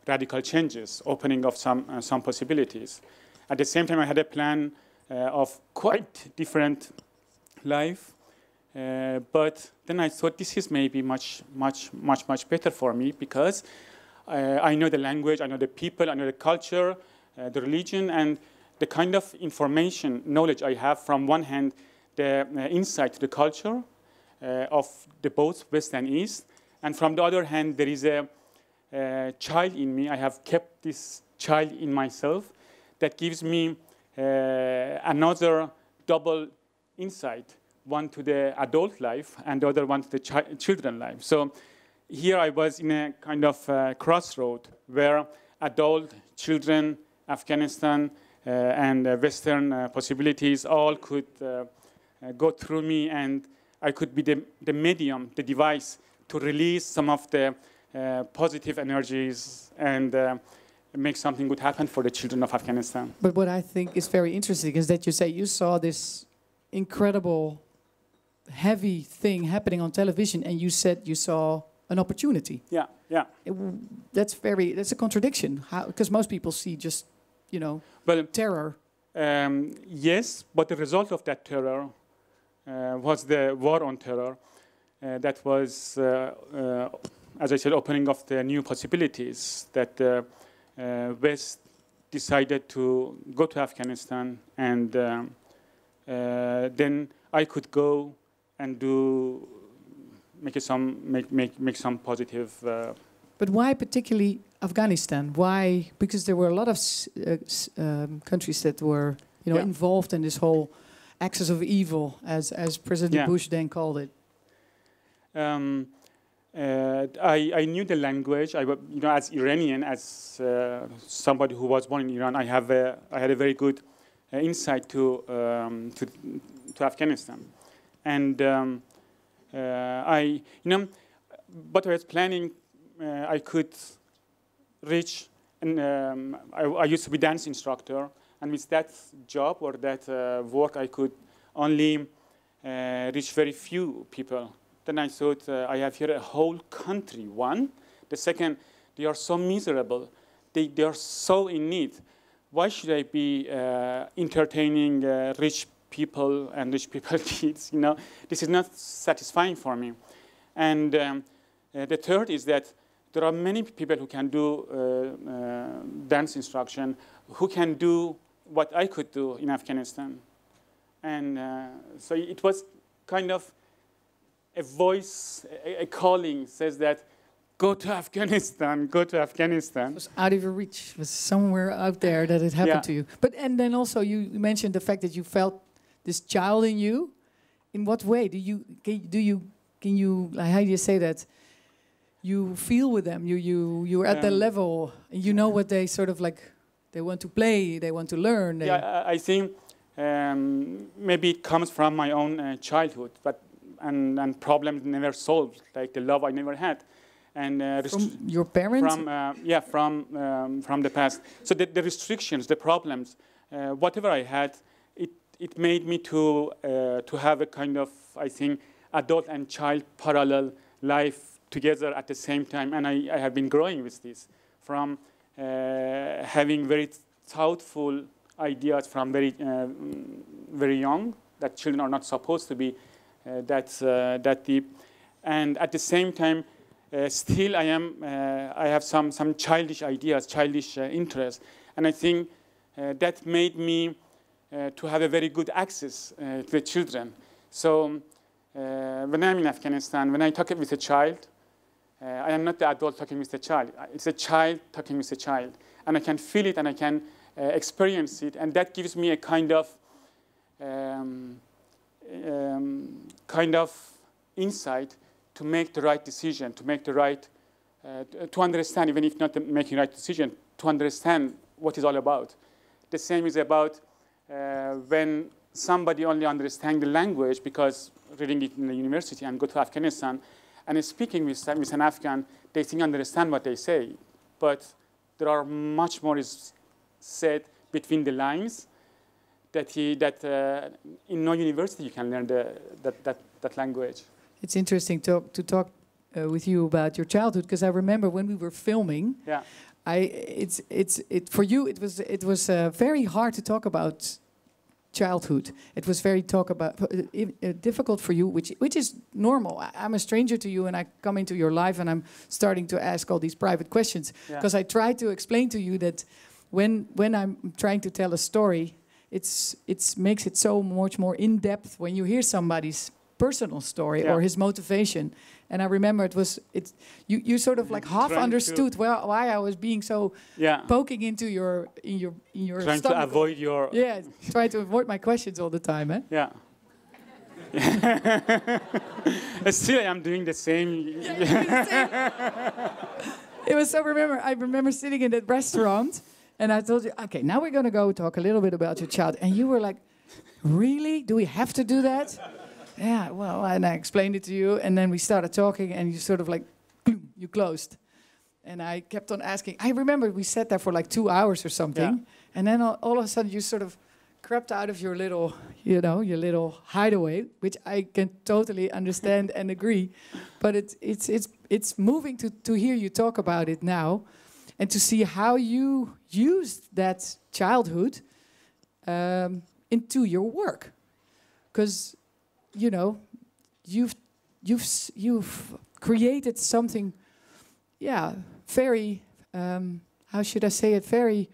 radical changes, opening of some possibilities. At the same time, I had a plan of quite different life. But then I thought this is maybe much better for me because I know the language, I know the people, I know the culture, the religion, and the kind of information, knowledge I have from one hand, the insight to the culture of the both West and East, and from the other hand, there is a child in me. I have kept this child in myself that gives me another double insight, one to the adult life and the other one to the children life. So here I was in a kind of crossroad where adult, children, Afghanistan, and Western possibilities all could go through me, and I could be the medium, the device to release some of the positive energies and make something good happen for the children of Afghanistan. But what I think is very interesting is that you say you saw this incredible, heavy thing happening on television, and you said you saw an opportunity. Yeah, yeah. That's a contradiction, because most people see just, you know, well, terror. Yes, but the result of that terror was the war on terror. That was, as I said, opening of the new possibilities that the West decided to go to Afghanistan, and then I could go and do make some positive. But why particularly Afghanistan? Why? Because there were a lot of countries that were, you know, yeah, involved in this whole axis of evil, as President, yeah, Bush then called it. I knew the language. You know, as Iranian, as somebody who was born in Iran, I had a very good insight to Afghanistan, and but I was planning. I could reach, and I used to be dance instructor, and with that job or that work, I could only reach very few people. Then I thought, I have here a whole country. One, the second, they are so miserable, they are so in need. Why should I be entertaining rich people and rich people kids? You know, this is not satisfying for me. And the third is that there are many people who can do dance instruction, who can do what I could do in Afghanistan. And so it was kind of a voice, a calling, says that, go to Afghanistan, go to Afghanistan. It was out of your reach. It was somewhere out there that it happened, yeah, to you. But, and then also you mentioned the fact that you felt this child in you. In what way how do you say that? You feel with them, you're at their level, you know what they sort of like, they want to play, they want to learn. Yeah, I think maybe it comes from my own childhood, but, and problems never solved, like the love I never had. And from your parents? From, yeah, from the past. So the restrictions, the problems, whatever I had, it made me to have a kind of, I think, adult and child parallel life together at the same time. And I have been growing with this, from having very thoughtful ideas from very young, that children are not supposed to be that deep. And at the same time, still, I have some childish ideas, childish interests, and I think that made me to have a very good access to the children. So when I'm in Afghanistan, when I talk with a child, I am not the adult talking with the child. It's a child talking with a child, and I can feel it and I can experience it, and that gives me a kind of insight to make the right decision, to make the right, to understand, even if not making the right decision, to understand what it's all about. The same is about when somebody only understands the language because reading it in the university and go to Afghanistan and speaking with an Afghan, they think understand what they say, but there are much more is said between the lines that in no university you can learn that language. It's interesting to talk with you about your childhood, because I remember when we were filming, yeah, For you it was very hard to talk about childhood. It was very difficult for you, which is normal. I'm a stranger to you, and I come into your life, and I'm starting to ask all these private questions because I try to explain to you that when I'm trying to tell a story, it makes it so much more in depth when you hear somebody's personal story or his motivation. And I remember you sort of like half understood why I was being so poking into your trying stomach. To avoid your try to avoid my questions all the time, eh? Still I'm doing the same. It was so I remember sitting in that restaurant and I told you, okay, now we're going to go talk a little bit about your child, and you were like, really? Do we have to do that? Yeah, well, and I explained it to you, and then we started talking, and you sort of like, you closed. And I kept on asking. I remember we sat there for like 2 hours or something, and then all of a sudden you sort of crept out of your little, you know, your little hideaway, which I can totally understand and agree. But it's moving to hear you talk about it now, and to see how you used that childhood into your work, because you know, you've created something, very, how should I say it, very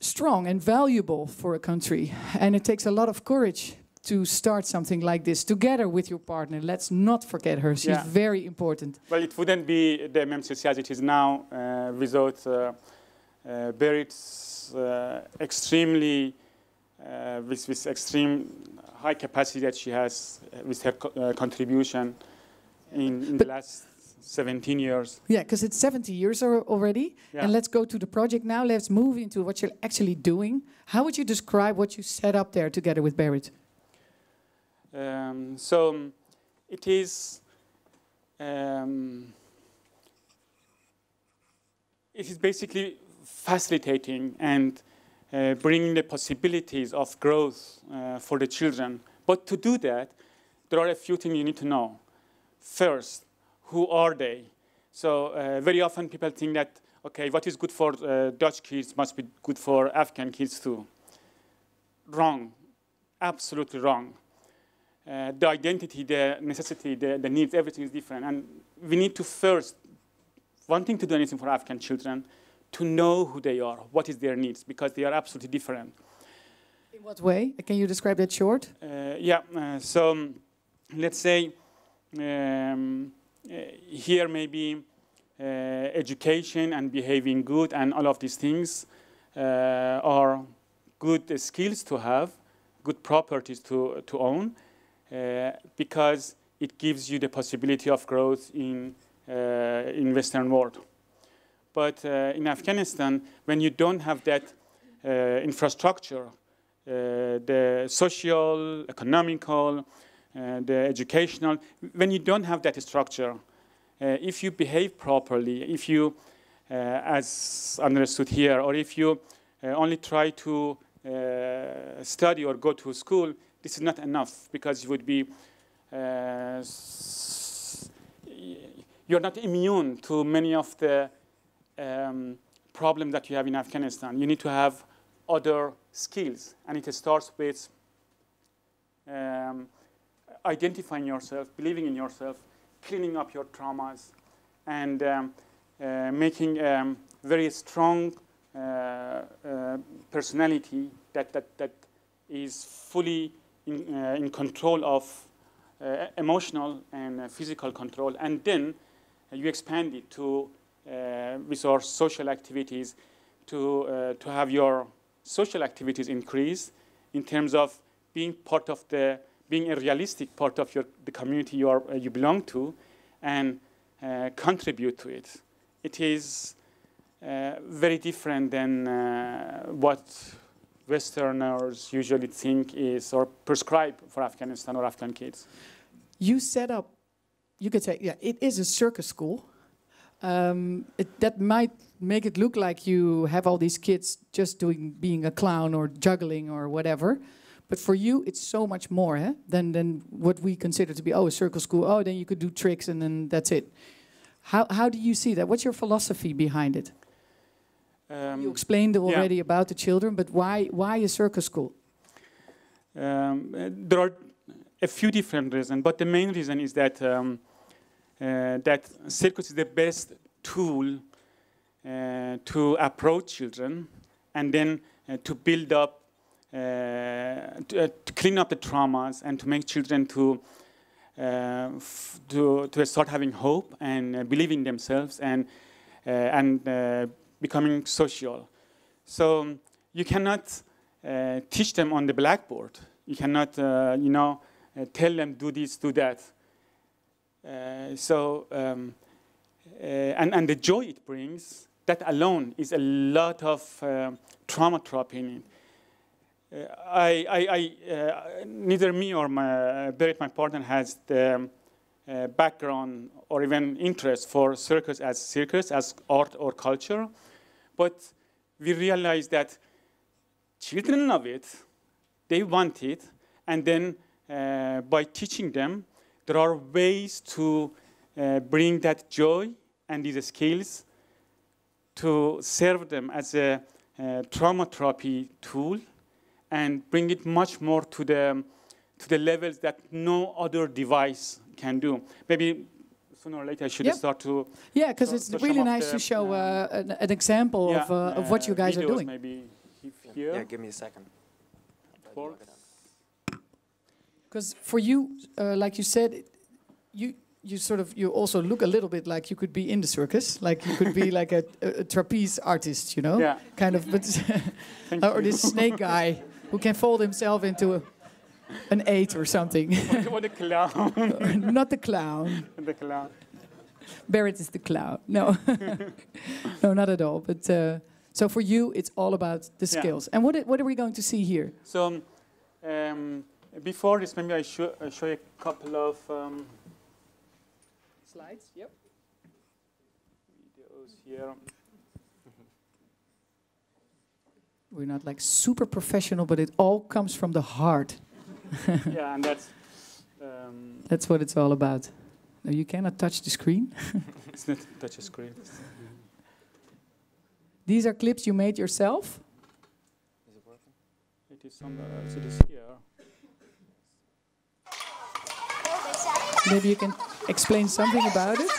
strong and valuable for a country. And it takes a lot of courage to start something like this together with your partner. Let's not forget her. She's very important. Well, it wouldn't be the MMCC as it is now without Barrett's extremely with extreme high capacity that she has with her contribution in the last 17 years. Yeah, because it's 70 years already. Yeah. And let's go to the project now. Let's move into what you're actually doing. How would you describe what you set up there together with Barrett? So it is basically facilitating and bringing the possibilities of growth for the children. But to do that, there are a few things you need to know. First, who are they? So very often people think that, okay, what is good for Dutch kids must be good for Afghan kids too. Wrong, absolutely wrong. The identity, the necessity, the needs, everything is different. And we need to first, one thing to do anything for Afghan children, to know who they are, what is their needs, because they are absolutely different. In what way? Can you describe that short? So let's say here maybe education and behaving good and all of these things are good skills to have, good properties to own, because it gives you the possibility of growth in Western world. But in Afghanistan, when you don't have that infrastructure, the social, economical, the educational, when you don't have that structure, if you behave properly, if you, as understood here, or if you only try to study or go to school, this is not enough, because you would be, you're not immune to many of the problem that you have in Afghanistan. You need to have other skills, and it starts with identifying yourself, believing in yourself, cleaning up your traumas, and making a very strong personality that is fully in control of emotional and physical control, and then you expand it to with our social activities, to have your social activities increase in terms of being part of the, being a realistic part of the community you belong to, and contribute to it. It is very different than what Westerners usually think is or prescribe for Afghanistan or Afghan kids. You set up, you could say, it is a circus school. That might make it look like you have all these kids just being a clown or juggling or whatever, but for you it's so much more than what we consider to be a circle school. Then you could do tricks and then that's it. How do you see that? What's your philosophy behind it? You explained already about the children, but why a circus school? There are a few different reasons, but the main reason is that that circus is the best tool to approach children, and then to build up, to clean up the traumas, and to make children to start having hope and believe in themselves and becoming social. So you cannot teach them on the blackboard. You cannot, tell them do this, do that. And the joy it brings, that alone is a lot of trauma trap in it. Neither me or Barrett, my partner, has the background or even interest for circus, as art or culture. But we realize that children love it, they want it, and then by teaching them, there are ways to bring that joy and these skills to serve them as a trauma therapy tool, and bring it much more to the levels that no other device can do. Maybe sooner or later I should start to... Yeah, because it's really nice to show an example of what you guys are doing. Maybe here. Yeah, give me a second. Because for you, like you said, you also look a little bit like you could be in the circus, like you could be like a trapeze artist, you know, kind of, but or this snake guy who can fold himself into an 8 or something. What a clown! Not the clown. The clown. Barrett is the clown. No, no, not at all. But so for you, it's all about the skills. And what are we going to see here? So before this, maybe I show you a couple of. Slides, yep. Videos here. We're not like super professional, but it all comes from the heart. Yeah, and that's what it's all about. No, you cannot touch the screen. It's not touch a screen. These are clips you made yourself? Is it working? It is somewhere else. It is here. Maybe you can explain something about it.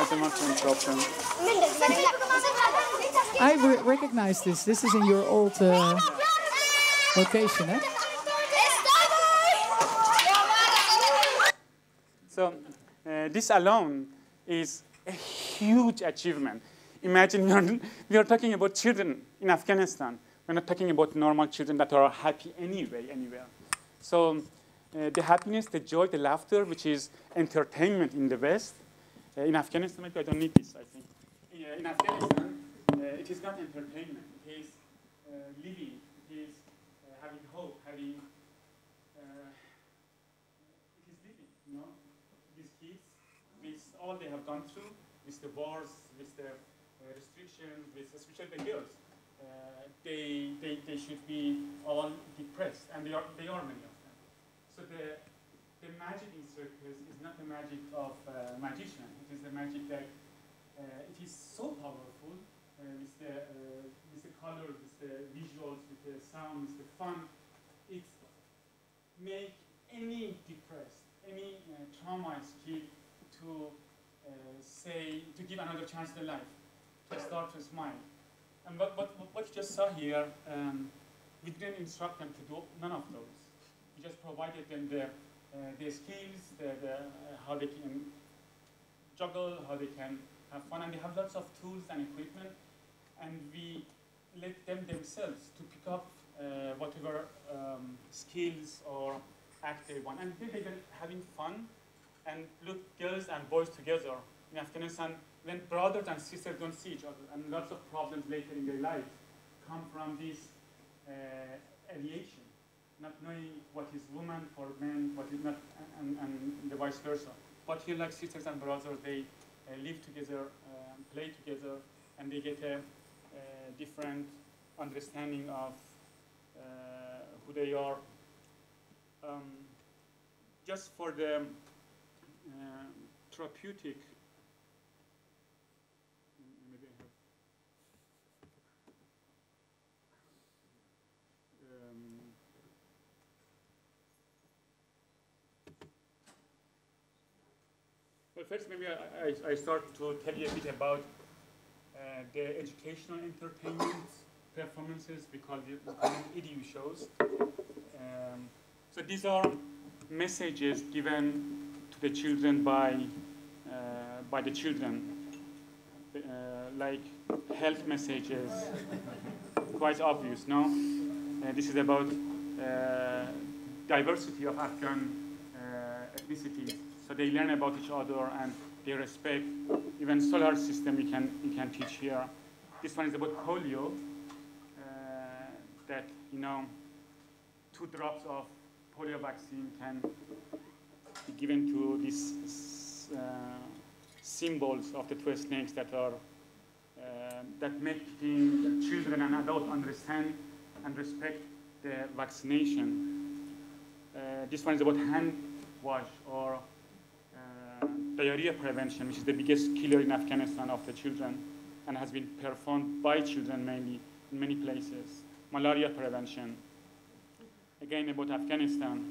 I don't want to interrupt them. I recognize this. This is in your old location, eh? So this alone is a huge achievement. Imagine we are talking about children in Afghanistan. We're not talking about normal children that are happy anywhere. So the happiness, the joy, the laughter, which is entertainment in the West, in Afghanistan, maybe I don't need this, I think. In Afghanistan, it is not entertainment. It is living. It is having hope, having... it is living, you know? These kids, with all they have gone through, with the wars, with the restrictions, with especially the girls, they should be all depressed, and they are many of them. So the magic in circus is not the magic of a magician. It is the magic that it is so powerful with the colors, with the visuals, with the sounds, the fun. It makes any depressed, any traumatized kid to. To give another chance to life, to start to smile. And what you just saw here, we didn't instruct them to do none of those. We just provided them their skills, how they can juggle, how they can have fun, and they have lots of tools and equipment, and we let them themselves to pick up whatever skills or act they want. And they were having fun. And look, girls and boys together in Afghanistan, when brothers and sisters don't see each other, and lots of problems later in their life come from this alienation, not knowing what is woman for men, what is not, and the vice versa. But here, like sisters and brothers, they live together, play together, and they get a different understanding of who they are. Just for the therapeutic, maybe I have, well, first maybe I start to tell you a bit about the educational entertainment performances, because we call them EDU shows. So these are messages given to the children by the children, like health messages, quite obvious, no? This is about diversity of Afghan ethnicity. So they learn about each other and they respect. Even solar system you can teach here. This one is about polio, that, you know, 2 drops of polio vaccine can be given to these symbols of the 2 snakes that are that making children and adults understand and respect the vaccination. This one is about hand wash or diarrhea prevention, which is the biggest killer in Afghanistan of the children, and has been performed by children mainly in many places. Malaria prevention, again about Afghanistan.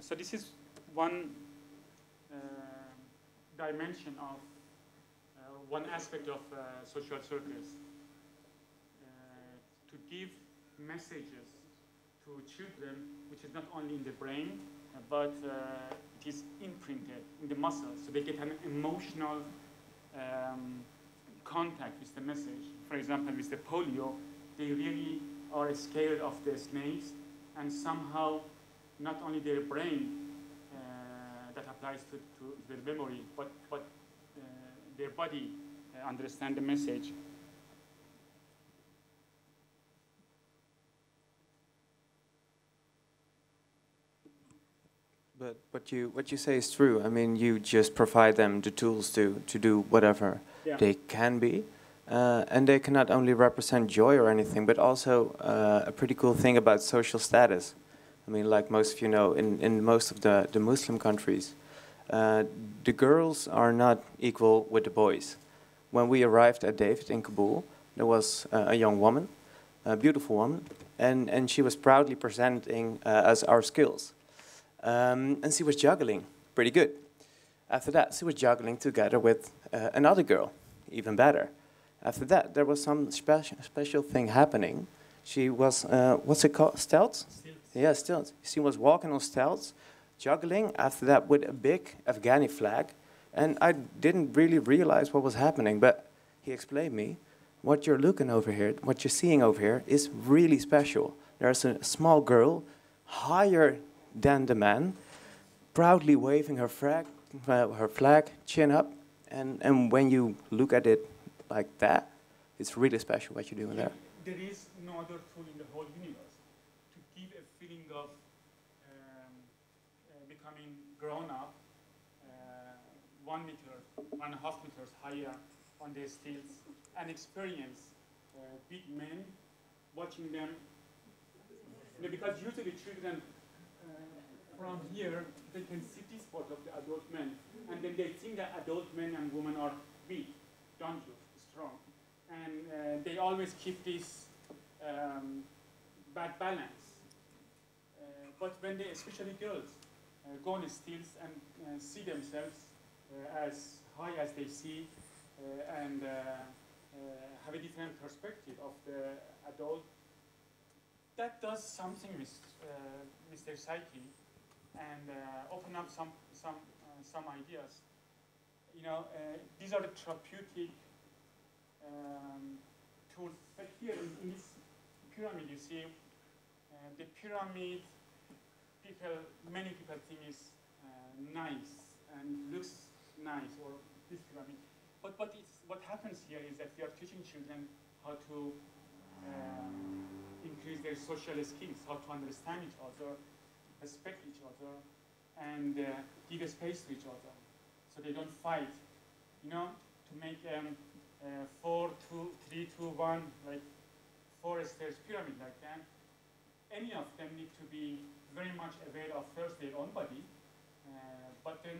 So this is one dimension of one aspect of social circus, to give messages to children, which is not only in the brain, but it is imprinted in the muscles, so they get an emotional contact with the message. For example, with the polio, they really are scared of the snakes, and somehow not only their brain that applies to their memory, but their body understand the message. But what you say is true. I mean, you just provide them the tools to do whatever they can be. And they can not only represent joy or anything, but also a pretty cool thing about social status. I mean, like most of you know, in most of the Muslim countries, the girls are not equal with the boys. When we arrived at David in Kabul, there was a young woman, a beautiful woman, and she was proudly presenting us our skills. And she was juggling pretty good. After that, she was juggling together with another girl, even better. After that, there was some special thing happening. She was, what's it called, stilts? Yeah, stilts. She was walking on stilts, juggling, after that with a big Afghani flag. And I didn't really realize what was happening, but he explained me, what you're looking over here, what you're seeing over here is really special. There's a small girl, higher than the man, proudly waving her flag, chin up, and when you look at it, like that, it's really special what you're doing there. There is no other tool in the whole universe to give a feeling of becoming grown up, 1.5 meters higher on their stilts, and experience big men watching them. You know, because usually children from here, they can see this part of the adult men, and then they think that adult men and women are big, don't you? Strong. And they always keep this bad balance. But when they, especially girls, go on stilts and see themselves as high as they see and have a different perspective of the adult, that does something with their psyche and open up some ideas. You know, these are the therapeutic tools. But here in this pyramid, you see the pyramid. Many people think is nice and looks nice, or this pyramid. But what happens here is that we are teaching children how to increase their social skills, how to understand each other, respect each other, and give a space to each other, so they don't fight. You know, to make 4, 2, 3, 2, 1, like four stairs pyramid like that, any of them need to be very much aware of first their own body, but then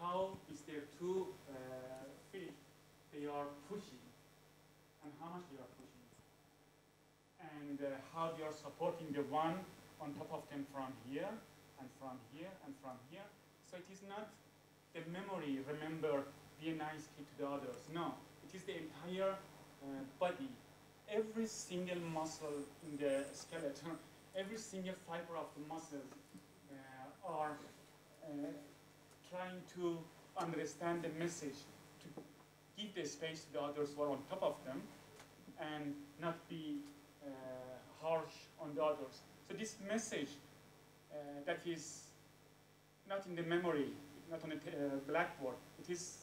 how is their two feet they are pushing and how much they are pushing, and how they are supporting the one on top of them from here and from here and from here. So it is not the memory, remember, be a nice kid to the others. No, it is the entire body, every single muscle in the skeleton, every single fiber of the muscles are trying to understand the message, to give the space to the others who are on top of them and not be harsh on the others. So this message that is not in the memory, not on the blackboard, it is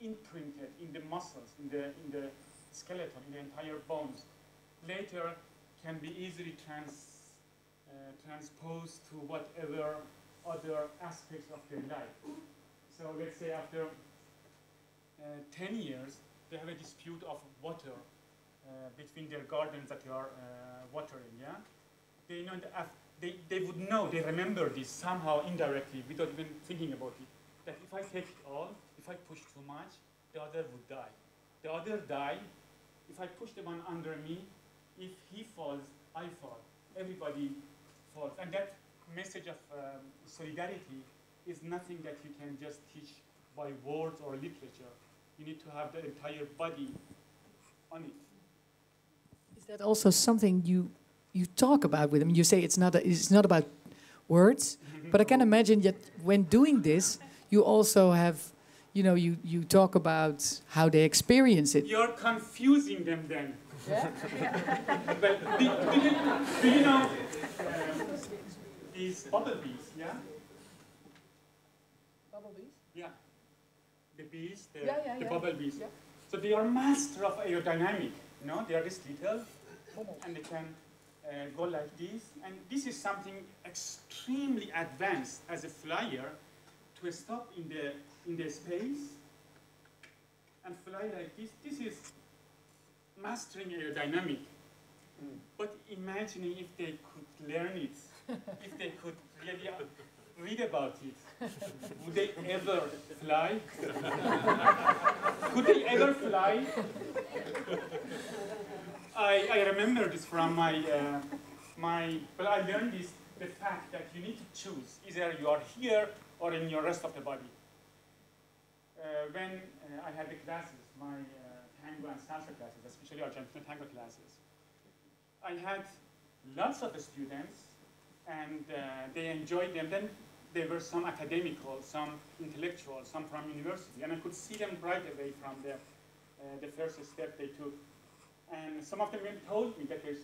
imprinted in the muscles, in the skeleton, in the entire bones. Later can be easily transposed to whatever other aspects of their life. So let's say after 10 years, they have a dispute of water between their gardens that they are watering, yeah? They know they would know, they remember this somehow indirectly without even thinking about it, that if I take it all, if I push too much, the other would die. The other die, if I push the one under me, if he falls, I fall. Everybody falls. And that message of solidarity is nothing that you can just teach by words or literature. You need to have the entire body on it. Is that also something you talk about with them? You say it's not about words, but I can imagine that when doing this, you also have, you know, you talk about how they experience it. You're confusing them then. Yeah? But do you know these bubble bees, yeah? Bubble bees? Yeah. The bees, the bubble bees. Yeah. So they are master of aerodynamic, you know? They are this little, and they can go like this. And this is something extremely advanced as a flyer, to stop in the space and fly like this. This is mastering aerodynamic. Mm. But imagining if they could learn it, if they could really read about it, would they ever fly? Could they ever fly? I remember this from my, well, I learned this, the fact that you need to choose. Either you are here or in your rest of the body. When I had the classes, my tango and salsa classes, especially Argentine tango classes, I had lots of the students, and they enjoyed them. Then there were some academical, some intellectual, some from university, and I could see them right away from the first step they took. And some of them even told me that their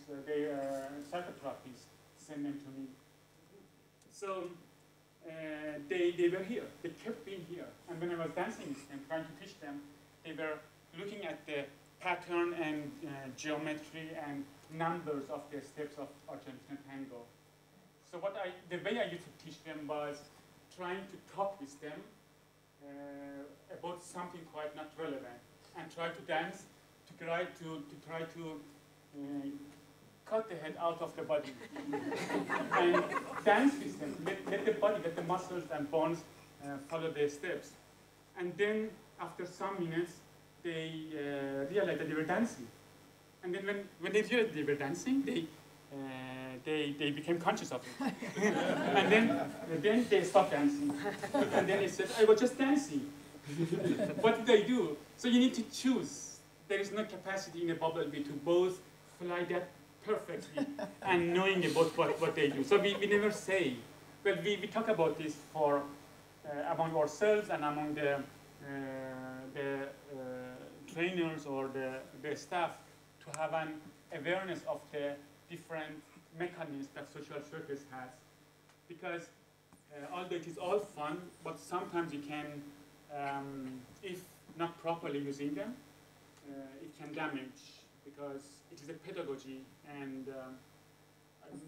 psychotherapists sent them to me. So they were here, they kept being here. And when I was dancing with them, trying to teach them, they were looking at the pattern and geometry and numbers of the steps of Argentine tango. So the way I used to teach them was trying to talk with them about something quite not relevant, and try to dance, to try to cut the head out of the body and dance with them. Let the body, let the muscles and bones follow their steps. And then after some minutes, they realized that they were dancing. And then when they realized they were dancing, they became conscious of it. And then they stopped dancing. And then they said, I was just dancing. What did I do? So you need to choose. There is no capacity in a bubble bee to both fly that perfectly and knowing about what they do. So we never say, well, we talk about this for among ourselves and among the trainers or the staff, to have an awareness of the different mechanisms that social circus has. Because although it is all fun, but sometimes you can, if not properly using them, it can damage, because it is a pedagogy and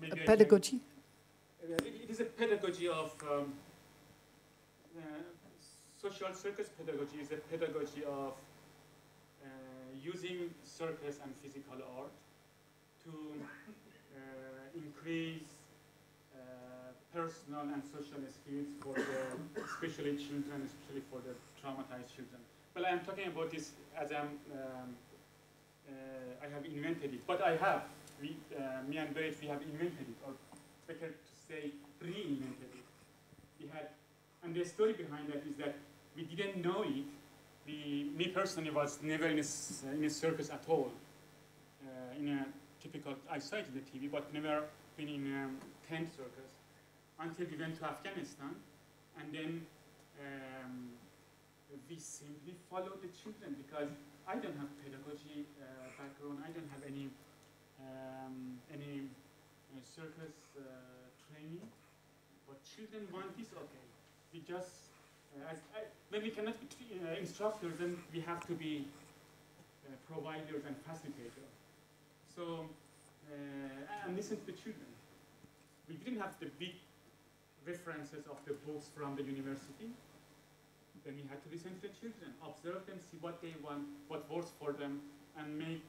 maybe a pedagogy? It is a pedagogy of social circus pedagogy is a pedagogy of using circus and physical art to increase personal and social skills for the, especially children, especially for the traumatized children. Well, I'm talking about this as I'm, I have invented it, but I have, me and Barrett, we have invented it, or better to say, reinvented it. We had, and the story behind that is that we didn't know it. Me personally was never in a circus at all. In a typical, I saw it on the TV, but never been in a tent circus until we went to Afghanistan, and then we simply followed the children because I don't have pedagogy background. I don't have any circus training, but children want this. Okay, we just when we cannot be instructors, then we have to be providers and facilitators. So and listen to the children. We didn't have the big references of the books from the university. Then we had to listen to the children, observe them, see what they want, what works for them, and make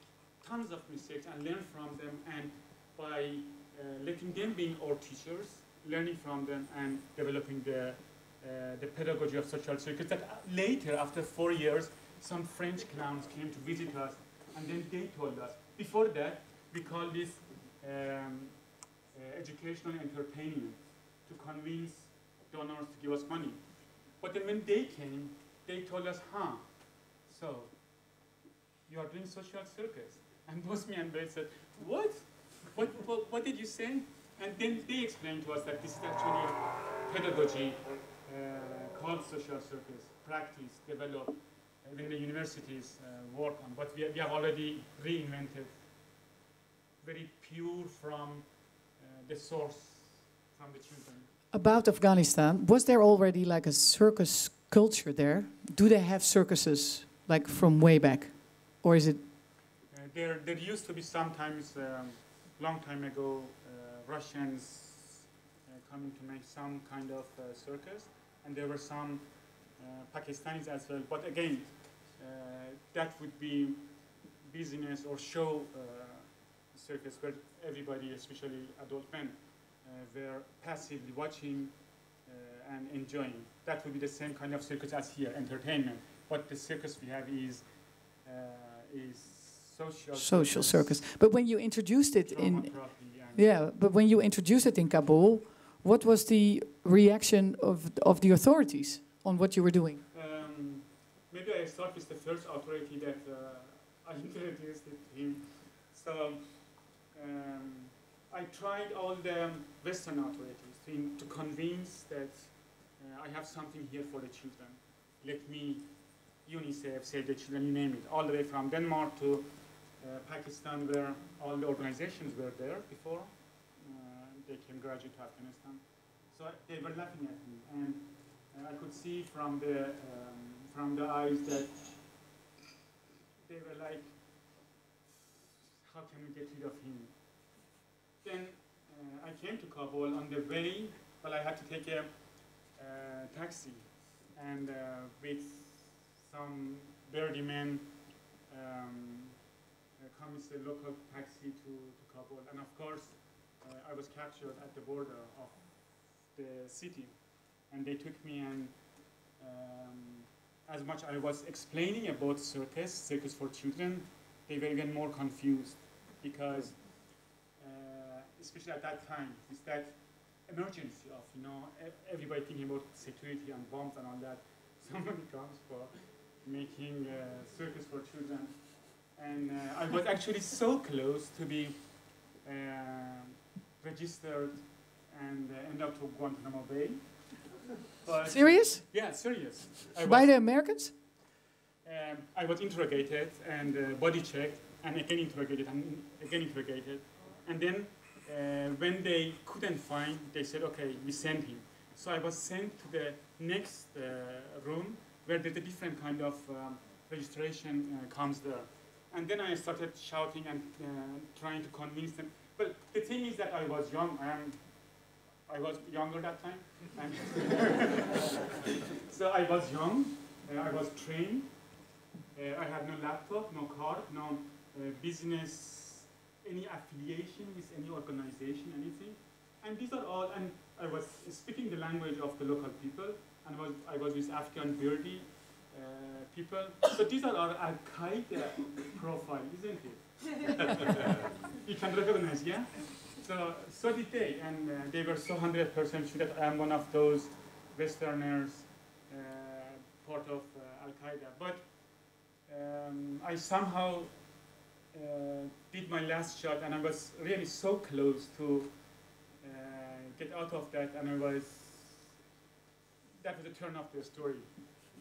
tons of mistakes and learn from them. And by letting them be our teachers, learning from them and developing the pedagogy of social circus. That later, after 4 years, some French clowns came to visit us, and then they told us. Before that, we called this educational entertainment to convince donors to give us money. But then when they came, they told us, huh, so you are doing social circus. And both me and Barrett said, what did you say? And then they explained to us that this is actually pedagogy called social circus, practice, develop, when the universities work on. But we have already reinvented, very pure from the source, from the children. About Afghanistan, was there already like a circus culture there? Do they have circuses like from way back, or is it? There used to be sometimes, long time ago, Russians coming to make some kind of circus, and there were some Pakistanis as well. But again, that would be business or show circus where everybody, especially adult men, were passively watching and enjoying. That would be the same kind of circus as here, entertainment. But the circus we have is social circus. But when you introduced it in Kabul, what was the reaction of the authorities on what you were doing? Maybe I start with the first authority that I introduced it to him. So. I tried all the Western authorities to convince that I have something here for the children. Let me, UNICEF, Save the Children, you name it, all the way from Denmark to Pakistan, where all the organizations were there before they came gradually to Afghanistan. So they were laughing at me, and I could see from the eyes that they were like, how can we get rid of him? Then I came to Kabul on the way, but I had to take a taxi, and with some Verdi men comes the local taxi to Kabul. And of course, I was captured at the border of the city, and they took me, and as much I was explaining about circus for children, they were even more confused, because especially at that time, is that emergency of, you know, everybody thinking about security and bombs and all that. Somebody comes for making circus for children. And I was actually so close to be registered and end up to Guantanamo Bay. But serious? Yeah, serious. By the Americans? I was interrogated and body checked, and again interrogated, and again interrogated. And then when they couldn't find, they said, okay, we sent him. So I was sent to the next room where there's a different kind of registration comes there. And then I started shouting and trying to convince them. But the thing is that I was young. I was younger that time. So I was young. I was trained. I have no laptop, no car, no business, any affiliation with any organization, anything. And these are all, and I was speaking the language of the local people, and I was with Afghan Birdi people. So these are our Al-Qaeda profile, isn't it? You can recognize, yeah? So did they, and they were so 100% sure that I am one of those Westerners, part of Al-Qaeda. But I somehow did my last shot, and I was really so close to get out of that, and that was a turn off the story.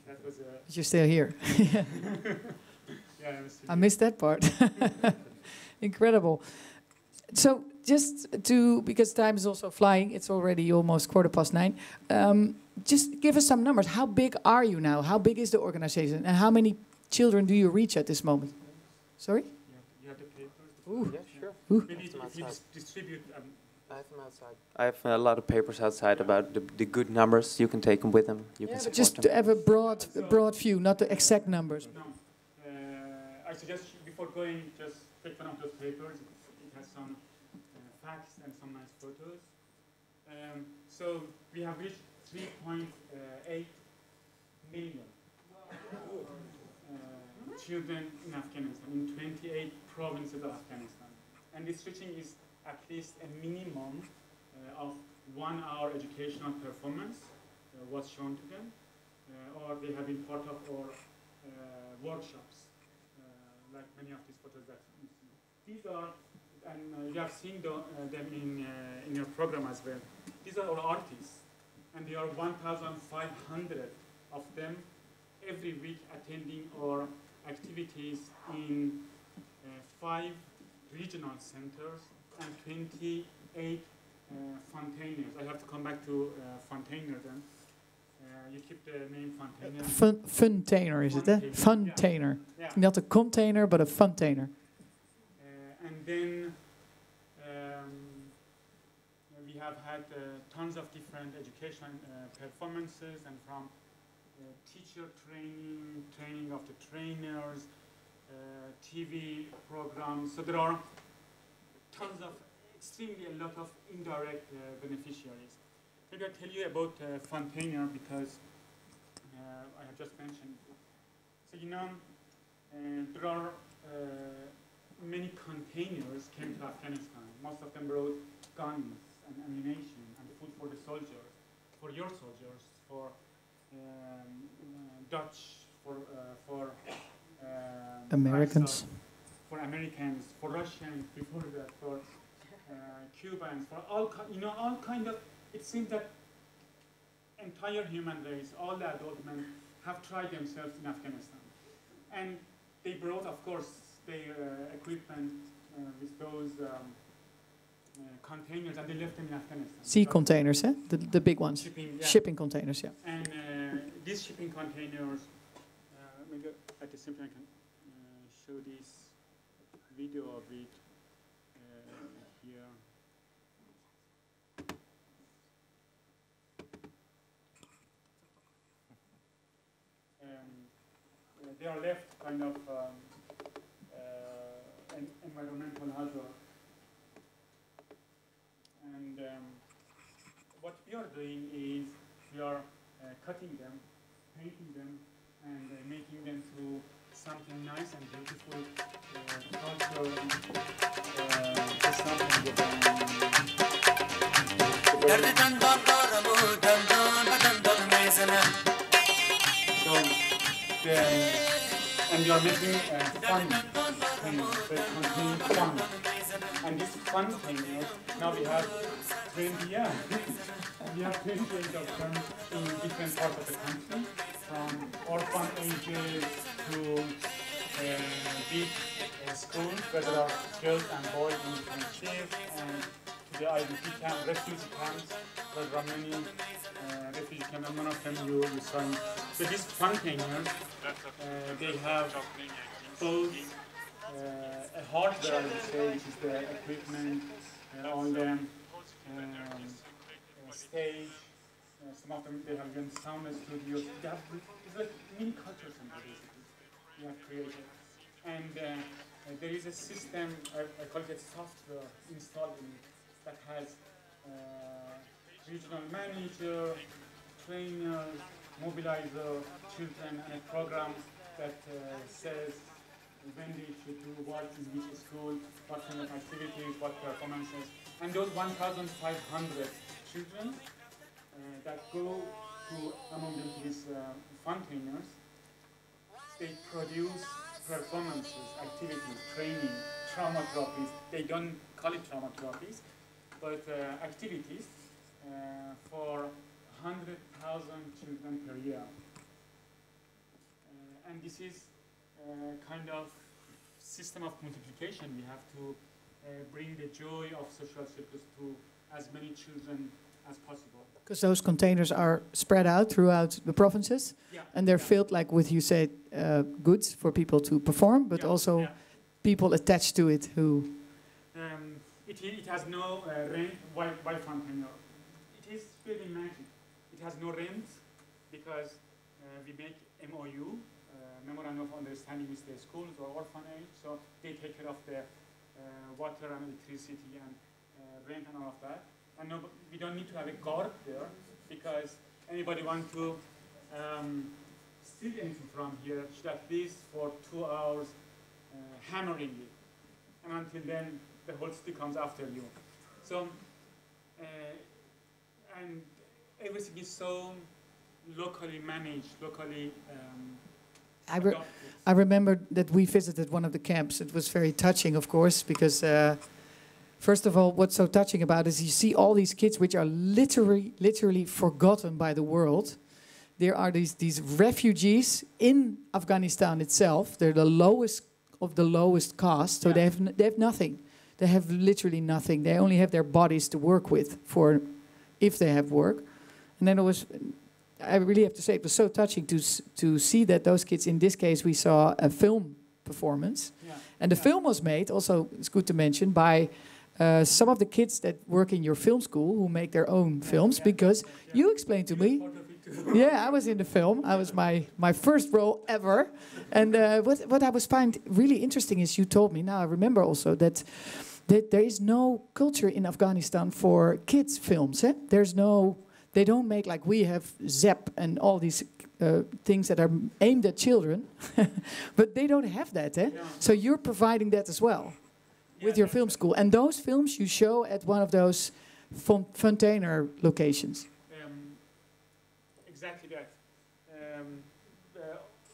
That was a... But you're still here. Yeah, I missed that part. Incredible. So just to, because time is also flying, it's already almost 9:15. Just give us some numbers. How big are you now? How big is the organization? And how many children do you reach at this moment? Sorry? You have the papers? Ooh. Yeah, sure. Ooh. Maybe you distribute... I have them outside. I have a lot of papers outside, yeah, about the good numbers. You can take them with them. You can support just them. To have a broad view, not the exact numbers. No. I suggest you, before going, just take one of those papers. It has some facts and some nice photos. So we have reached 3.8 million children in Afghanistan, in 28 provinces of Afghanistan. And this reaching is at least a minimum of 1 hour educational performance was shown to them, or they have been part of our workshops, like many of these photos that you see. These are, and you have seen them in your program as well, these are our artists, and there are 1,500 of them every week attending our activities in 5 regional centers and 28 Fontainers. I have to come back to Fontainer then. You keep the name Fontainer. Fontainer, is it? Fontainer. Yeah. Yeah. Not a container, but a Fontainer. And then we have had tons of different education performances, and from teacher training, training of the trainers, TV programs. So there are tons of, extremely a lot of indirect beneficiaries. Maybe I'll tell you about Fontainer because I have just mentioned it. So you know, there are many containers came to Afghanistan. Most of them brought guns and ammunition and food for the soldiers, for your soldiers, for Dutch, for Americans. For Americans, for Russians, before that, for Cubans, for all, you know, all kind of, it seems that entire human race, all the adult men have tried themselves in Afghanistan. And they brought, of course, their equipment with those containers, and they left them in Afghanistan. Sea containers, eh? The big ones. Shipping, yeah. Shipping containers, yeah. And these shipping containers, maybe at the same time I can show this video of it here. They are left kind of an environmental hazard. And what we are doing is we are cutting them, painting them, and making them to something nice and beautiful, cultural, and you are making fun things, fun. And this fun thing is, now we have 20, yeah, we have 28 of them in different parts of the country, from orphan ages to big schools, where there are girls and boys in different shifts, and to the IDP camp, refugee camps, where there are many refugee camps, and one of them you saw. So these containers, they have both a hardware, I would say, which is the equipment, all the stage. Some of them, they have been sound studios. It's like mini culture center, basically. you are creating. And there is a system, I call it software, installed in it, that has regional manager, trainers, mobilizer, children, and a program that says when they should do what in which school, what kind of activities, what performances. And those 1,500 children that go to among them these fun trainers, they produce performances, activities, training, trauma therapies. They don't call it trauma therapies, but activities for 100,000 children per year. And this is kind of system of multiplication. We have to bring the joy of social circles to as many children as possible. Because those containers are spread out throughout the provinces, yeah, and they're filled, like with you said, goods for people to perform, but also people attached to it who... It has no rent. Why Fontaine? It is very magic. It has no rent because we make MOU, Memorandum of Understanding, with the schools or orphanage, so they take care of the water and electricity and rent and all of that. And no, we don't need to have a guard there because anybody want to steal anything from here should at least for 2 hours hammering it. And until then, the whole city comes after you. So, and everything is so locally managed, locally I remember that we visited one of the camps. It was very touching, of course, because first of all, what's so touching about is you see all these kids which are literally forgotten by the world. There are these refugees in Afghanistan itself. They're the lowest of the lowest caste, so they have nothing. They have literally nothing. They only have their bodies to work with for if they have work. And then it was, I really have to say, it was so touching to see that those kids, in this case, we saw a film performance. Yeah. And the film was made, also it's good to mention, by some of the kids that work in your film school who make their own films, because you explained to me. I was in the film. I was my first role ever. And what I was find really interesting is you told me, now I remember also, that there is no culture in Afghanistan for kids' films. Eh? There's no... They don't make, like we have ZEP and all these things that are aimed at children, but they don't have that. Eh? Yeah. So you're providing that as well with your film school. And those films you show at one of those Fontainer locations. Exactly that.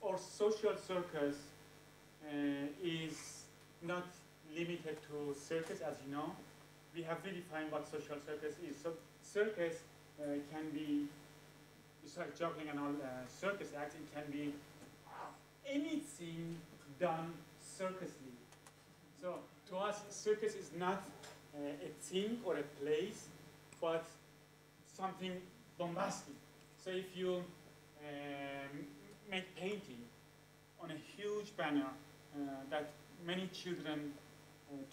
Our social circus is not limited to circus, as you know. We have redefined what social circus is. So circus can be, besides juggling and all circus acts, it can be anything done circusly. So to us, circus is not a thing or a place, but something bombastic. So if you make painting on a huge banner that many children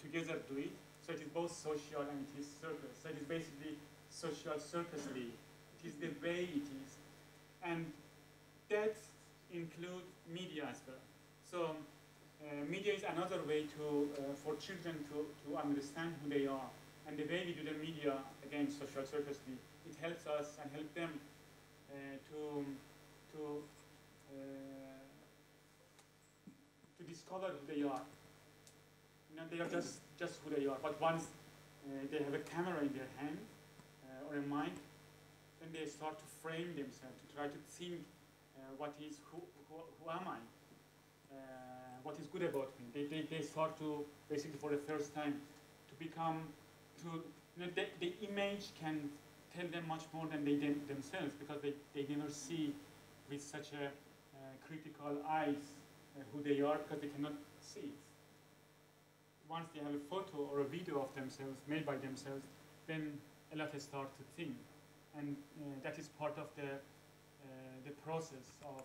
together do it, so it is both social and it is circus. So it is basically social circusly. It is the way it is. And that includes media as well. So media is another way to for children to understand who they are. And the way we do the media, again, social circusly, it helps us and help them to discover who they are. You know, they are just who they are. But once they have a camera in their hand, or a mind, then they start to frame themselves, to try to think what is, who am I? What is good about me? They start to, basically for the first time, to become, you know, the image can tell them much more than they themselves, because they never see with such a critical eyes who they are, because they cannot see it. Once they have a photo or a video of themselves, made by themselves, then a lot has started to think, and that is part of the process of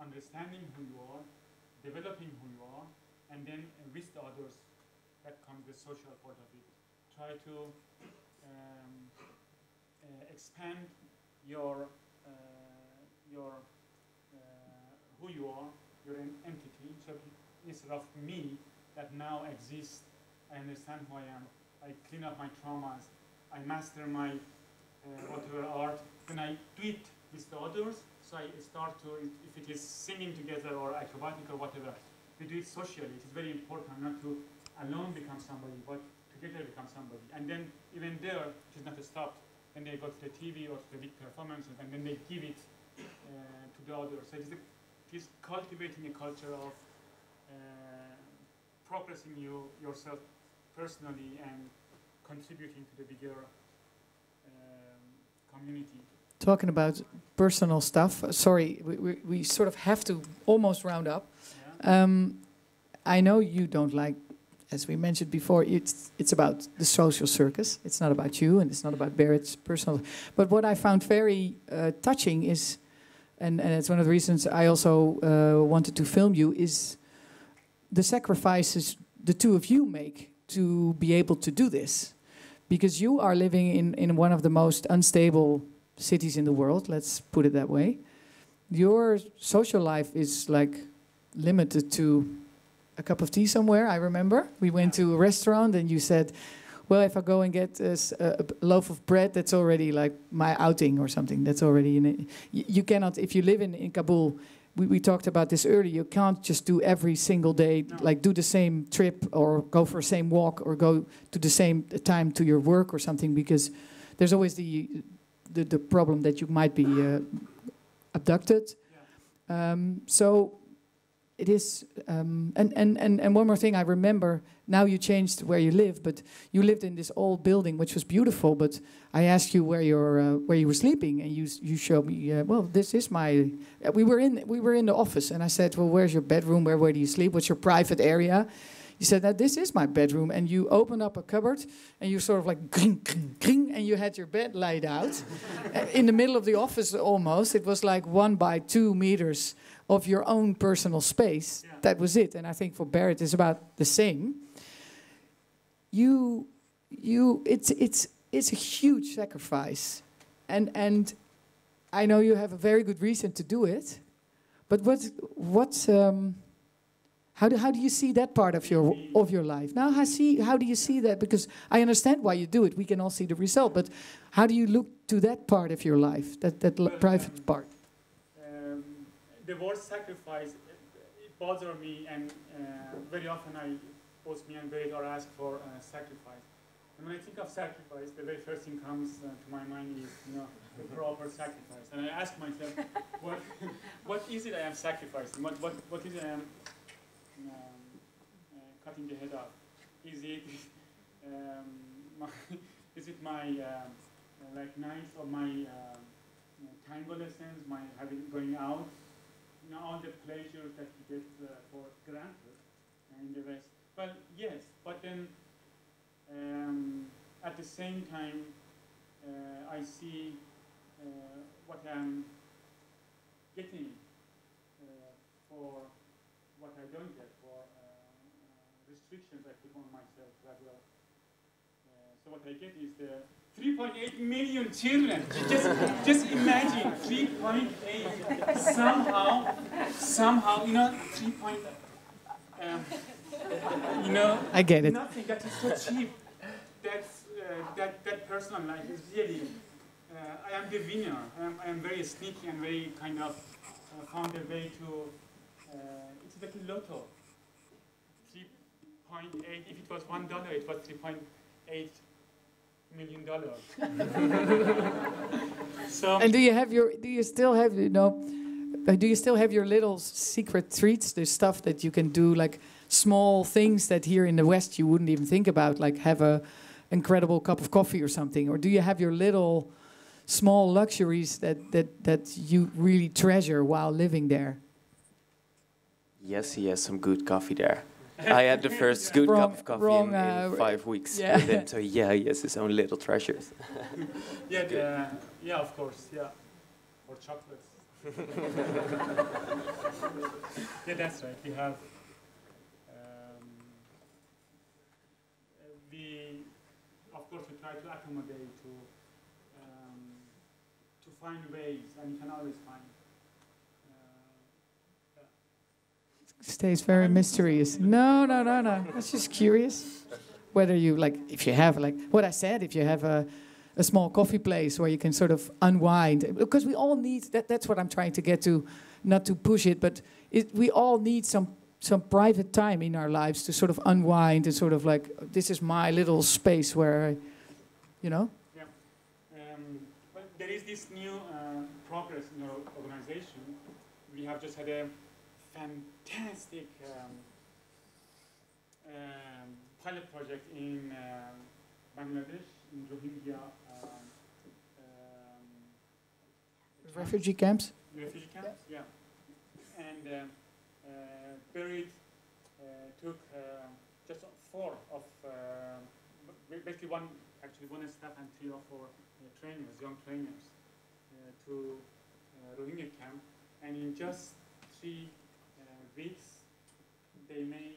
understanding who you are, developing who you are, and then with the others, that comes the social part of it. Try to expand your who you are, you're an entity. So instead of me that now exists, I understand who I am, I clean up my traumas, I master my whatever art, then I do it with the others. So I start to, if it is singing together or acrobatic or whatever, we do it socially. It is very important not to alone become somebody, but together become somebody. And then even there, it is not stopped. Then they go to the TV or to the big performances, and then they give it to the others. So it is cultivating a culture of progressing yourself personally and contributing to the bigger community. Talking about personal stuff, sorry, we sort of have to almost round up. Yeah. I know you don't like, as we mentioned before, it's about the social circus. It's not about you, and it's not about Barrett's personal. But what I found very touching is, and it's one of the reasons I also wanted to film you, is the sacrifices the two of you make to be able to do this. Because you are living in one of the most unstable cities in the world, let's put it that way. Your social life is like limited to a cup of tea somewhere, I remember. We went to a restaurant and you said, well, if I go and get a loaf of bread, that's already like my outing or something. That's already in it. You cannot, if you live in Kabul, we talked about this earlier, you can't just do every single day, no. Like do the same trip or go for the same walk or go to the same time to your work or something, because there's always the problem that you might be abducted. Yeah. So it is, and one more thing I remember, now you changed where you live, but you lived in this old building, which was beautiful, but I asked you where you were sleeping, and you showed me, well, this is my, we were in the office, and I said, well, where's your bedroom, where do you sleep, what's your private area? You said that this is my bedroom, and you opened up a cupboard, and you sort of like kring, kring, kring, and you had your bed laid out in the middle of the office almost. It was like 1 by 2 meters of your own personal space. Yeah. That was it, and I think for Barrett it's about the same. It's a huge sacrifice, and I know you have a very good reason to do it, but how do you see that part of your life? Now, how do you see that? Because I understand why you do it. We can all see the result. But how do you look to that part of your life, that private part? The word sacrifice, it bothers me. And very often both me and David are asked for sacrifice. And when I think of sacrifice, the very first thing comes to my mind is, the proper sacrifice. And I ask myself, what is it I am sacrificing? What is it I am cutting the head off? Is it like knife or my tango lessons, my going out, all the pleasures that you get for granted and the rest? Well, yes, but then at the same time I see what I'm getting for what I don't get, for restrictions I put on myself as well. So what I get is the 3.8 million children. just imagine 3.8. Somehow, 3.8. I get it. Nothing that is so cheap. That's that personal life is really. I am the winner. I am very sneaky and very kind of found a way to. It's like a lotto. 3.8. If it was $1, it was $3.8 million. So. And do you still have your little secret treats? The stuff that you can do, like small things that here in the West you wouldn't even think about, like have an incredible cup of coffee or something. Or do you have your little small luxuries that you really treasure while living there? Yes, he has some good coffee there. I had the first good cup of coffee in 5 weeks. Yeah. With him, so yeah, he has his own little treasures. Yeah, yeah, of course, yeah. Or chocolates. Yeah, that's right. We have. We try to accommodate, to find ways, and you can always find. Stays very mysterious. No, no, no, no. I was just curious whether you, like, if you have, like, what I said, if you have a small coffee place where you can sort of unwind. Because we all need, that's what I'm trying to get to, not to push it, but we all need some private time in our lives to sort of unwind and sort of like, this is my little space where, you know? Yeah. But there is this new progress in our organization. We have just had a fantastic pilot project in Bangladesh, in Rohingya. Refugee camps? Refugee camps, yeah. And Barrett took just four of, basically one staff and three or four trainers, young trainers, to Rohingya camp. And in just 3 weeks, they made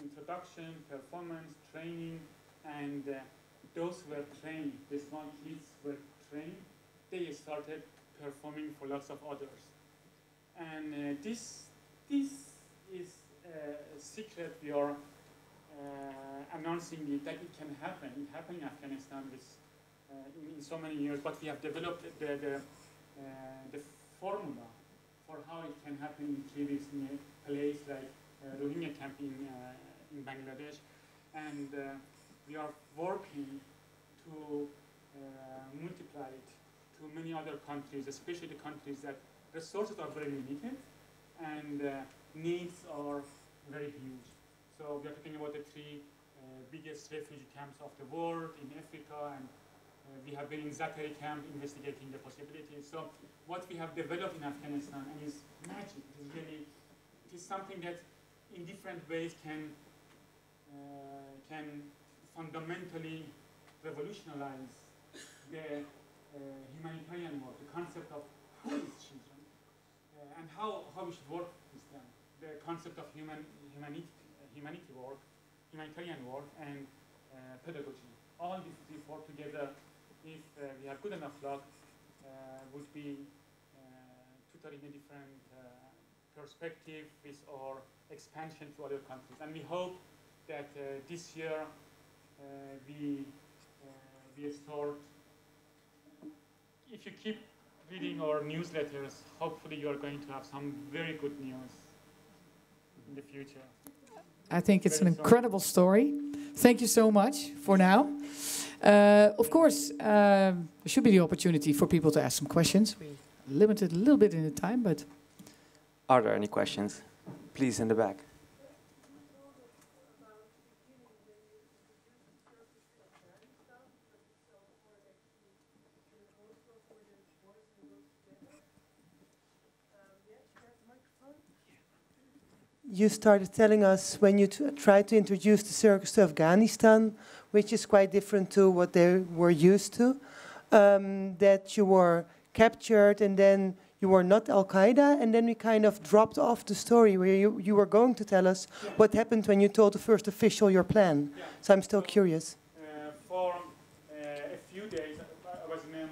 introduction, performance, training, and those were trained, the small kids were trained, they started performing for lots of others. And this is a secret we are announcing it, that it can happen. It happened in Afghanistan in so many years, but we have developed the formula for how it can happen in 3 weeks in a place like Rohingya camp in Bangladesh. And we are working to multiply it to many other countries, especially the countries that resources are very limited and needs are very huge. So we are talking about the three biggest refugee camps of the world in Africa, and we have been in Zachary camp investigating the possibilities. So what we have developed in Afghanistan is magic. It is something that in different ways can fundamentally revolutionize the humanitarian work, the concept of who is children and how we should work with them, the concept of humanitarian work, and pedagogy. All these three work together, if we have good enough luck, would be totally in a different perspective with our expansion to other countries. And we hope that this year we start. If you keep reading our newsletters, hopefully you are going to have some very good news in the future. I think it's an incredible story. Thank you so much for now. Of course, there should be the opportunity for people to ask some questions. We limited a little bit in the time, but... Are there any questions? Please, in the back. You started telling us when you tried to introduce the circus to Afghanistan, which is quite different to what they were used to, that you were captured and then you were not Al-Qaeda, and then we kind of dropped off the story where you were going to tell us what happened when you told the first official your plan. Yeah. So I'm still curious. For a few days, I was in a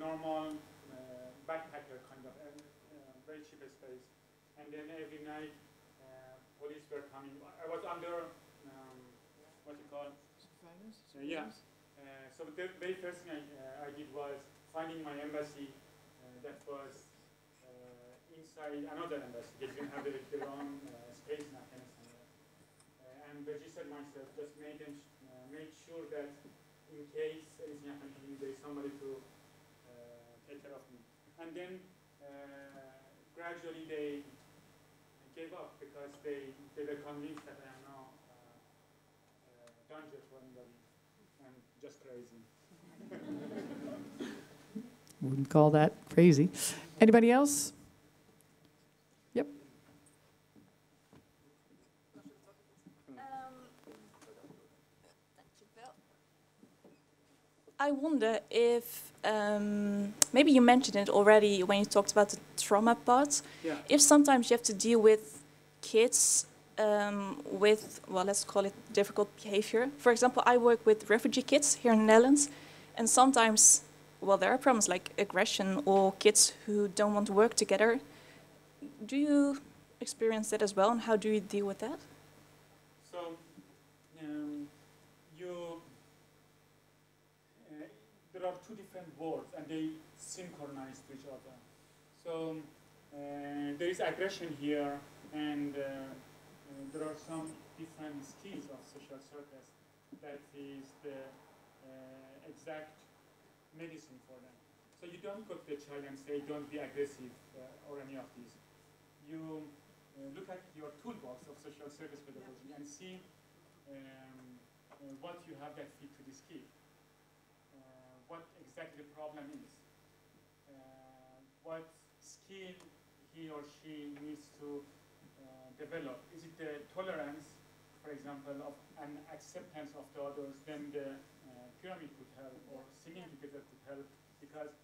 normal backpacker kind of, very cheap space, and then every night police were coming. I was under, what you call? Surveillance? Yeah. So the very first thing I did was finding my embassy that was inside another embassy. They didn't have their own space in Afghanistan. And registered myself, just made sure that in case anything happened to me, there is somebody to take care of me. And then gradually they gave up because they were convinced that I am now dangerous for anybody. I'm just crazy. Wouldn't call that crazy. Anybody else? Yep. I wonder if, maybe you mentioned it already when you talked about the trauma part, if sometimes you have to deal with kids with, well, let's call it difficult behavior. For example, I work with refugee kids here in the Netherlands, and sometimes, well, there are problems like aggression or kids who don't want to work together. Do you experienced that as well, and how do you deal with that? So, there are two different worlds, and they synchronize to each other. So, there is aggression here, and there are some different skills of social circus that is the exact medicine for them. So you don't go to the child and say, don't be aggressive or any of these. You look at your toolbox of social service pedagogy and see what you have that fit to this kid, what exactly the problem is, what skill he or she needs to develop. Is it the tolerance, for example, of an acceptance of the others? Then the pyramid could help, or singing together could help, because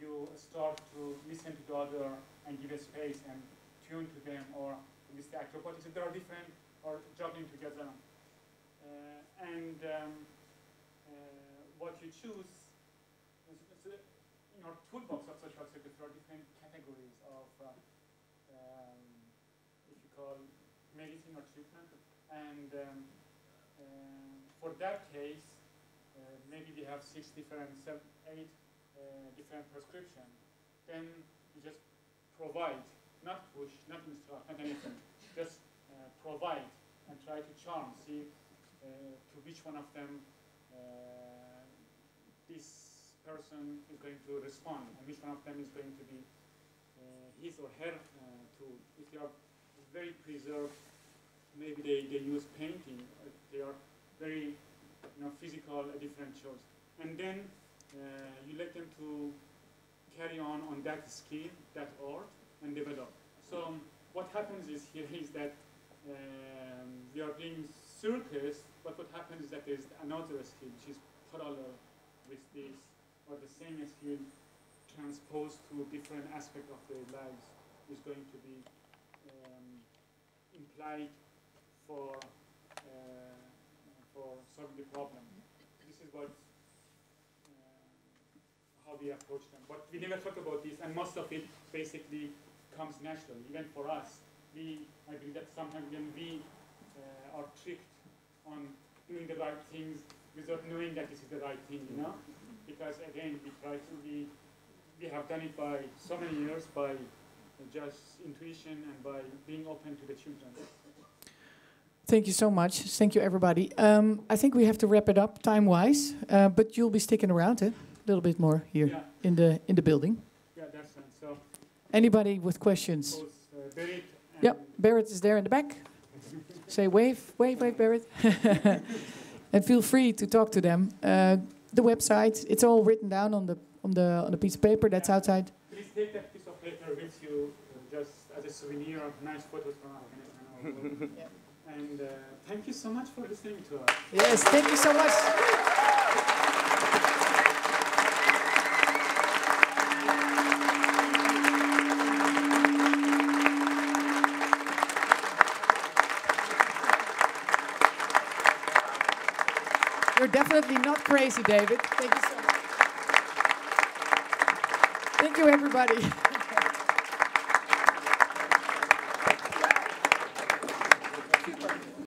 you start to listen to the other and give a space and tune to them, or with the acrobatics. There are different, or juggling together. What you choose, in your toolbox of social circuits, there are different categories of, if you call medicine or treatment. And for that case, maybe we have eight different prescriptions. Then you just provide, not push, not instruct, not anything. Just provide and try to charm, see to which one of them this person is going to respond, and which one of them is going to be his or her tool. If they are very preserved, maybe they use painting. They are very physical, a different choice. And then you let them to carry on that skill, that art, and develop. So what happens is here is that we are doing circus, but what happens is that there's another skill which is parallel with this, or the same skill transposed to different aspects of their lives is going to be implied for solving the problem. This is what how we approach them. But we never talk about this, and most of it basically comes naturally. Even for us, I believe that sometimes when we are tricked on doing the right things without knowing that this is the right thing, you know? Because again, we try to be, we have done it by so many years, by just intuition and by being open to the children. Thank you so much. Thank you, everybody. I think we have to wrap it up time-wise, but you'll be sticking around, eh? Little bit more here, yeah. in the building. Yeah, that's right. So anybody with questions? Both, yep, Barrett is there in the back. Say wave, wave, wave, Barrett. And feel free to talk to them. The website, it's all written down on the piece of paper that's outside. Please take that piece of paper with you, just as a souvenir of nice photos from Afghanistan. Yeah. And thank you so much for listening to us. Yes, thank you so much. Definitely not crazy, David. Thank you so much. Thank you, everybody.